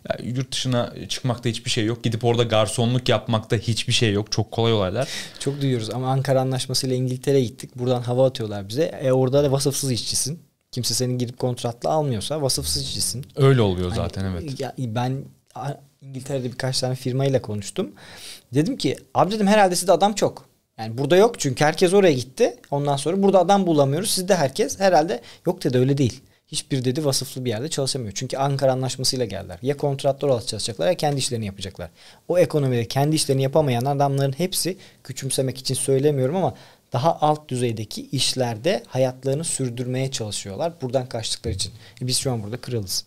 Ya, yurt dışına çıkmakta hiçbir şey yok. Gidip orada garsonluk yapmakta hiçbir şey yok. Çok kolay olaylar. Çok duyuyoruz ama Ankara anlaşması ile İngiltere'ye gittik. Buradan hava atıyorlar bize. Orada da vasıfsız işçisin. Kimse senin girip kontratla almıyorsa vasıfsız işçisin. Öyle oluyor hani, zaten evet. Ya, ben İngiltere'de birkaç tane firmayla konuştum. Dedim ki abi dedim herhalde sizde adam çok. Yani burada yok çünkü herkes oraya gitti. Ondan sonra burada adam bulamıyoruz. Sizde herkes herhalde yok dedi, öyle değil. Hiçbir dedi vasıflı bir yerde çalışamıyor. Çünkü Ankara anlaşmasıyla geldiler. Ya kontratlar olarak çalışacaklar ya kendi işlerini yapacaklar. O ekonomide kendi işlerini yapamayan adamların hepsi, küçümsemek için söylemiyorum ama daha alt düzeydeki işlerde hayatlarını sürdürmeye çalışıyorlar. Buradan kaçtıkları için. Biz şu an burada kralız.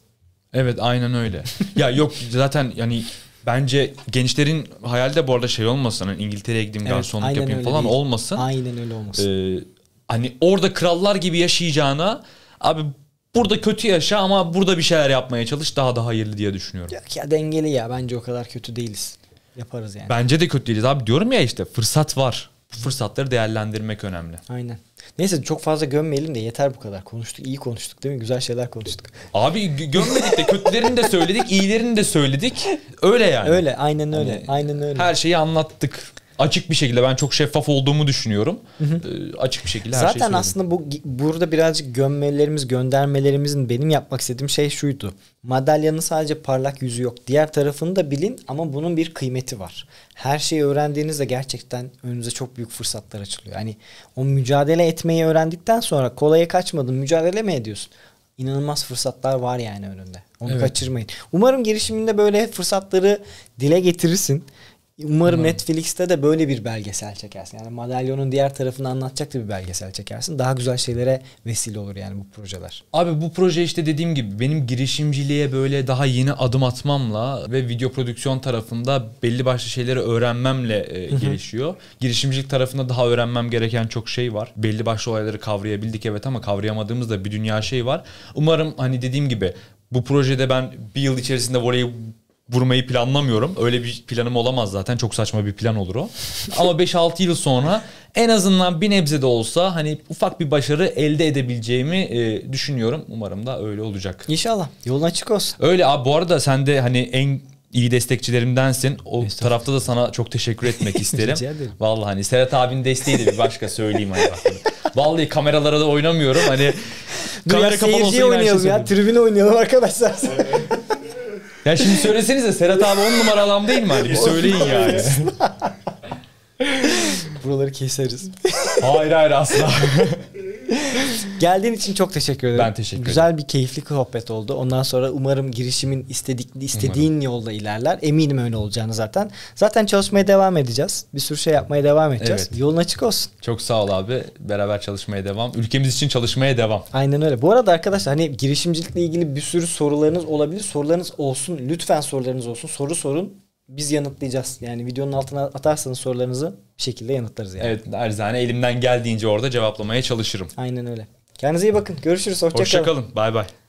Evet aynen öyle. Ya yok zaten yani Bence gençlerin hayali de bu arada şey olmasın. Hani İngiltere'ye gideyim, garsonluk yapayım falan değil. Olmasın. Aynen öyle olmasın. Hani orada krallar gibi yaşayacağına abi burada kötü yaşa ama burada bir şeyler yapmaya çalış, daha da hayırlı diye düşünüyorum. Yok ya, dengeli ya, bence o kadar kötü değiliz. Yaparız yani. Bence de kötü değiliz abi, diyorum ya işte, fırsat var. Bu fırsatları değerlendirmek önemli. Aynen. Neyse çok fazla gömmeyelim de yeter bu kadar. Konuştuk, iyi konuştuk değil mi? Güzel şeyler konuştuk. Abi gömmedik de kötülerini de söyledik, iyilerini de söyledik. Öyle yani. Öyle, aynen öyle. Yani, aynen öyle. Her şeyi anlattık. Açık bir şekilde, ben çok şeffaf olduğumu düşünüyorum. Hı hı. Açık bir şekilde her şeyi söyledim. Zaten aslında burada birazcık gömmelerimiz, göndermelerimizin benim yapmak istediğim şey şuydu. Madalyanın sadece parlak yüzü yok. Diğer tarafını da bilin ama bunun bir kıymeti var. Her şeyi öğrendiğinizde gerçekten önünüze çok büyük fırsatlar açılıyor. Yani o mücadele etmeyi öğrendikten sonra kolaya kaçmadın, mücadele mi ediyorsun? İnanılmaz fırsatlar var yani önünde. Onu kaçırmayın. Umarım girişiminde böyle fırsatları dile getirirsin. Umarım Netflix'te de böyle bir belgesel çekersin. Yani madalyonun diğer tarafını anlatacak da bir belgesel çekersin. Daha güzel şeylere vesile olur yani bu projeler. Abi bu proje işte dediğim gibi benim girişimciliğe böyle daha yeni adım atmamla ve video prodüksiyon tarafında belli başlı şeyleri öğrenmemle gelişiyor. Girişimcilik tarafında daha öğrenmem gereken çok şey var. Belli başlı olayları kavrayabildik evet ama kavrayamadığımız da bir dünya şey var. Umarım hani dediğim gibi bu projede ben bir yıl içerisinde orayı vurmayı planlamıyorum. Öyle bir planım olamaz zaten. Çok saçma bir plan olur o. Ama 5-6 yıl sonra en azından bir nebze de olsa hani ufak bir başarı elde edebileceğimi düşünüyorum. Umarım da öyle olacak. İnşallah. Yolun açık olsun. Öyle abi, bu arada sen de hani en iyi destekçilerimdensin. O tarafta da sana çok teşekkür etmek isterim. Rica ederim. Vallahi hani Serhat abinin desteği de bir başka söyleyeyim. Hani vallahi kameralara da oynamıyorum. Hani kamera kapalı olsa oynayalım ya. Tribüne oynayalım arkadaşlar. Ya şimdi söylesenize Serhat abi 10 numara adam değil mi? Hani bir söyleyin yani. Buraları keseriz. Hayır hayır asla. Geldiğin için çok teşekkür ederim. Ben teşekkür ederim. Güzel bir keyifli sohbet oldu. Ondan sonra umarım girişimin istediğin yolda ilerler. Eminim öyle olacağını zaten. Zaten çalışmaya devam edeceğiz. Bir sürü şey yapmaya devam edeceğiz. Evet. Yolun açık olsun. Çok sağ ol abi. Beraber çalışmaya devam. Ülkemiz için çalışmaya devam. Aynen öyle. Bu arada arkadaşlar hani girişimcilikle ilgili bir sürü sorularınız olabilir. Sorularınız olsun. Lütfen sorularınız olsun. Soru sorun. Biz yanıtlayacağız. Yani videonun altına atarsanız sorularınızı bir şekilde yanıtlarız yani. Evet, erzane elimden geldiğince orada cevaplamaya çalışırım. Aynen öyle. Kendinize iyi bakın. Görüşürüz. Hoşça kalın. Bay bay.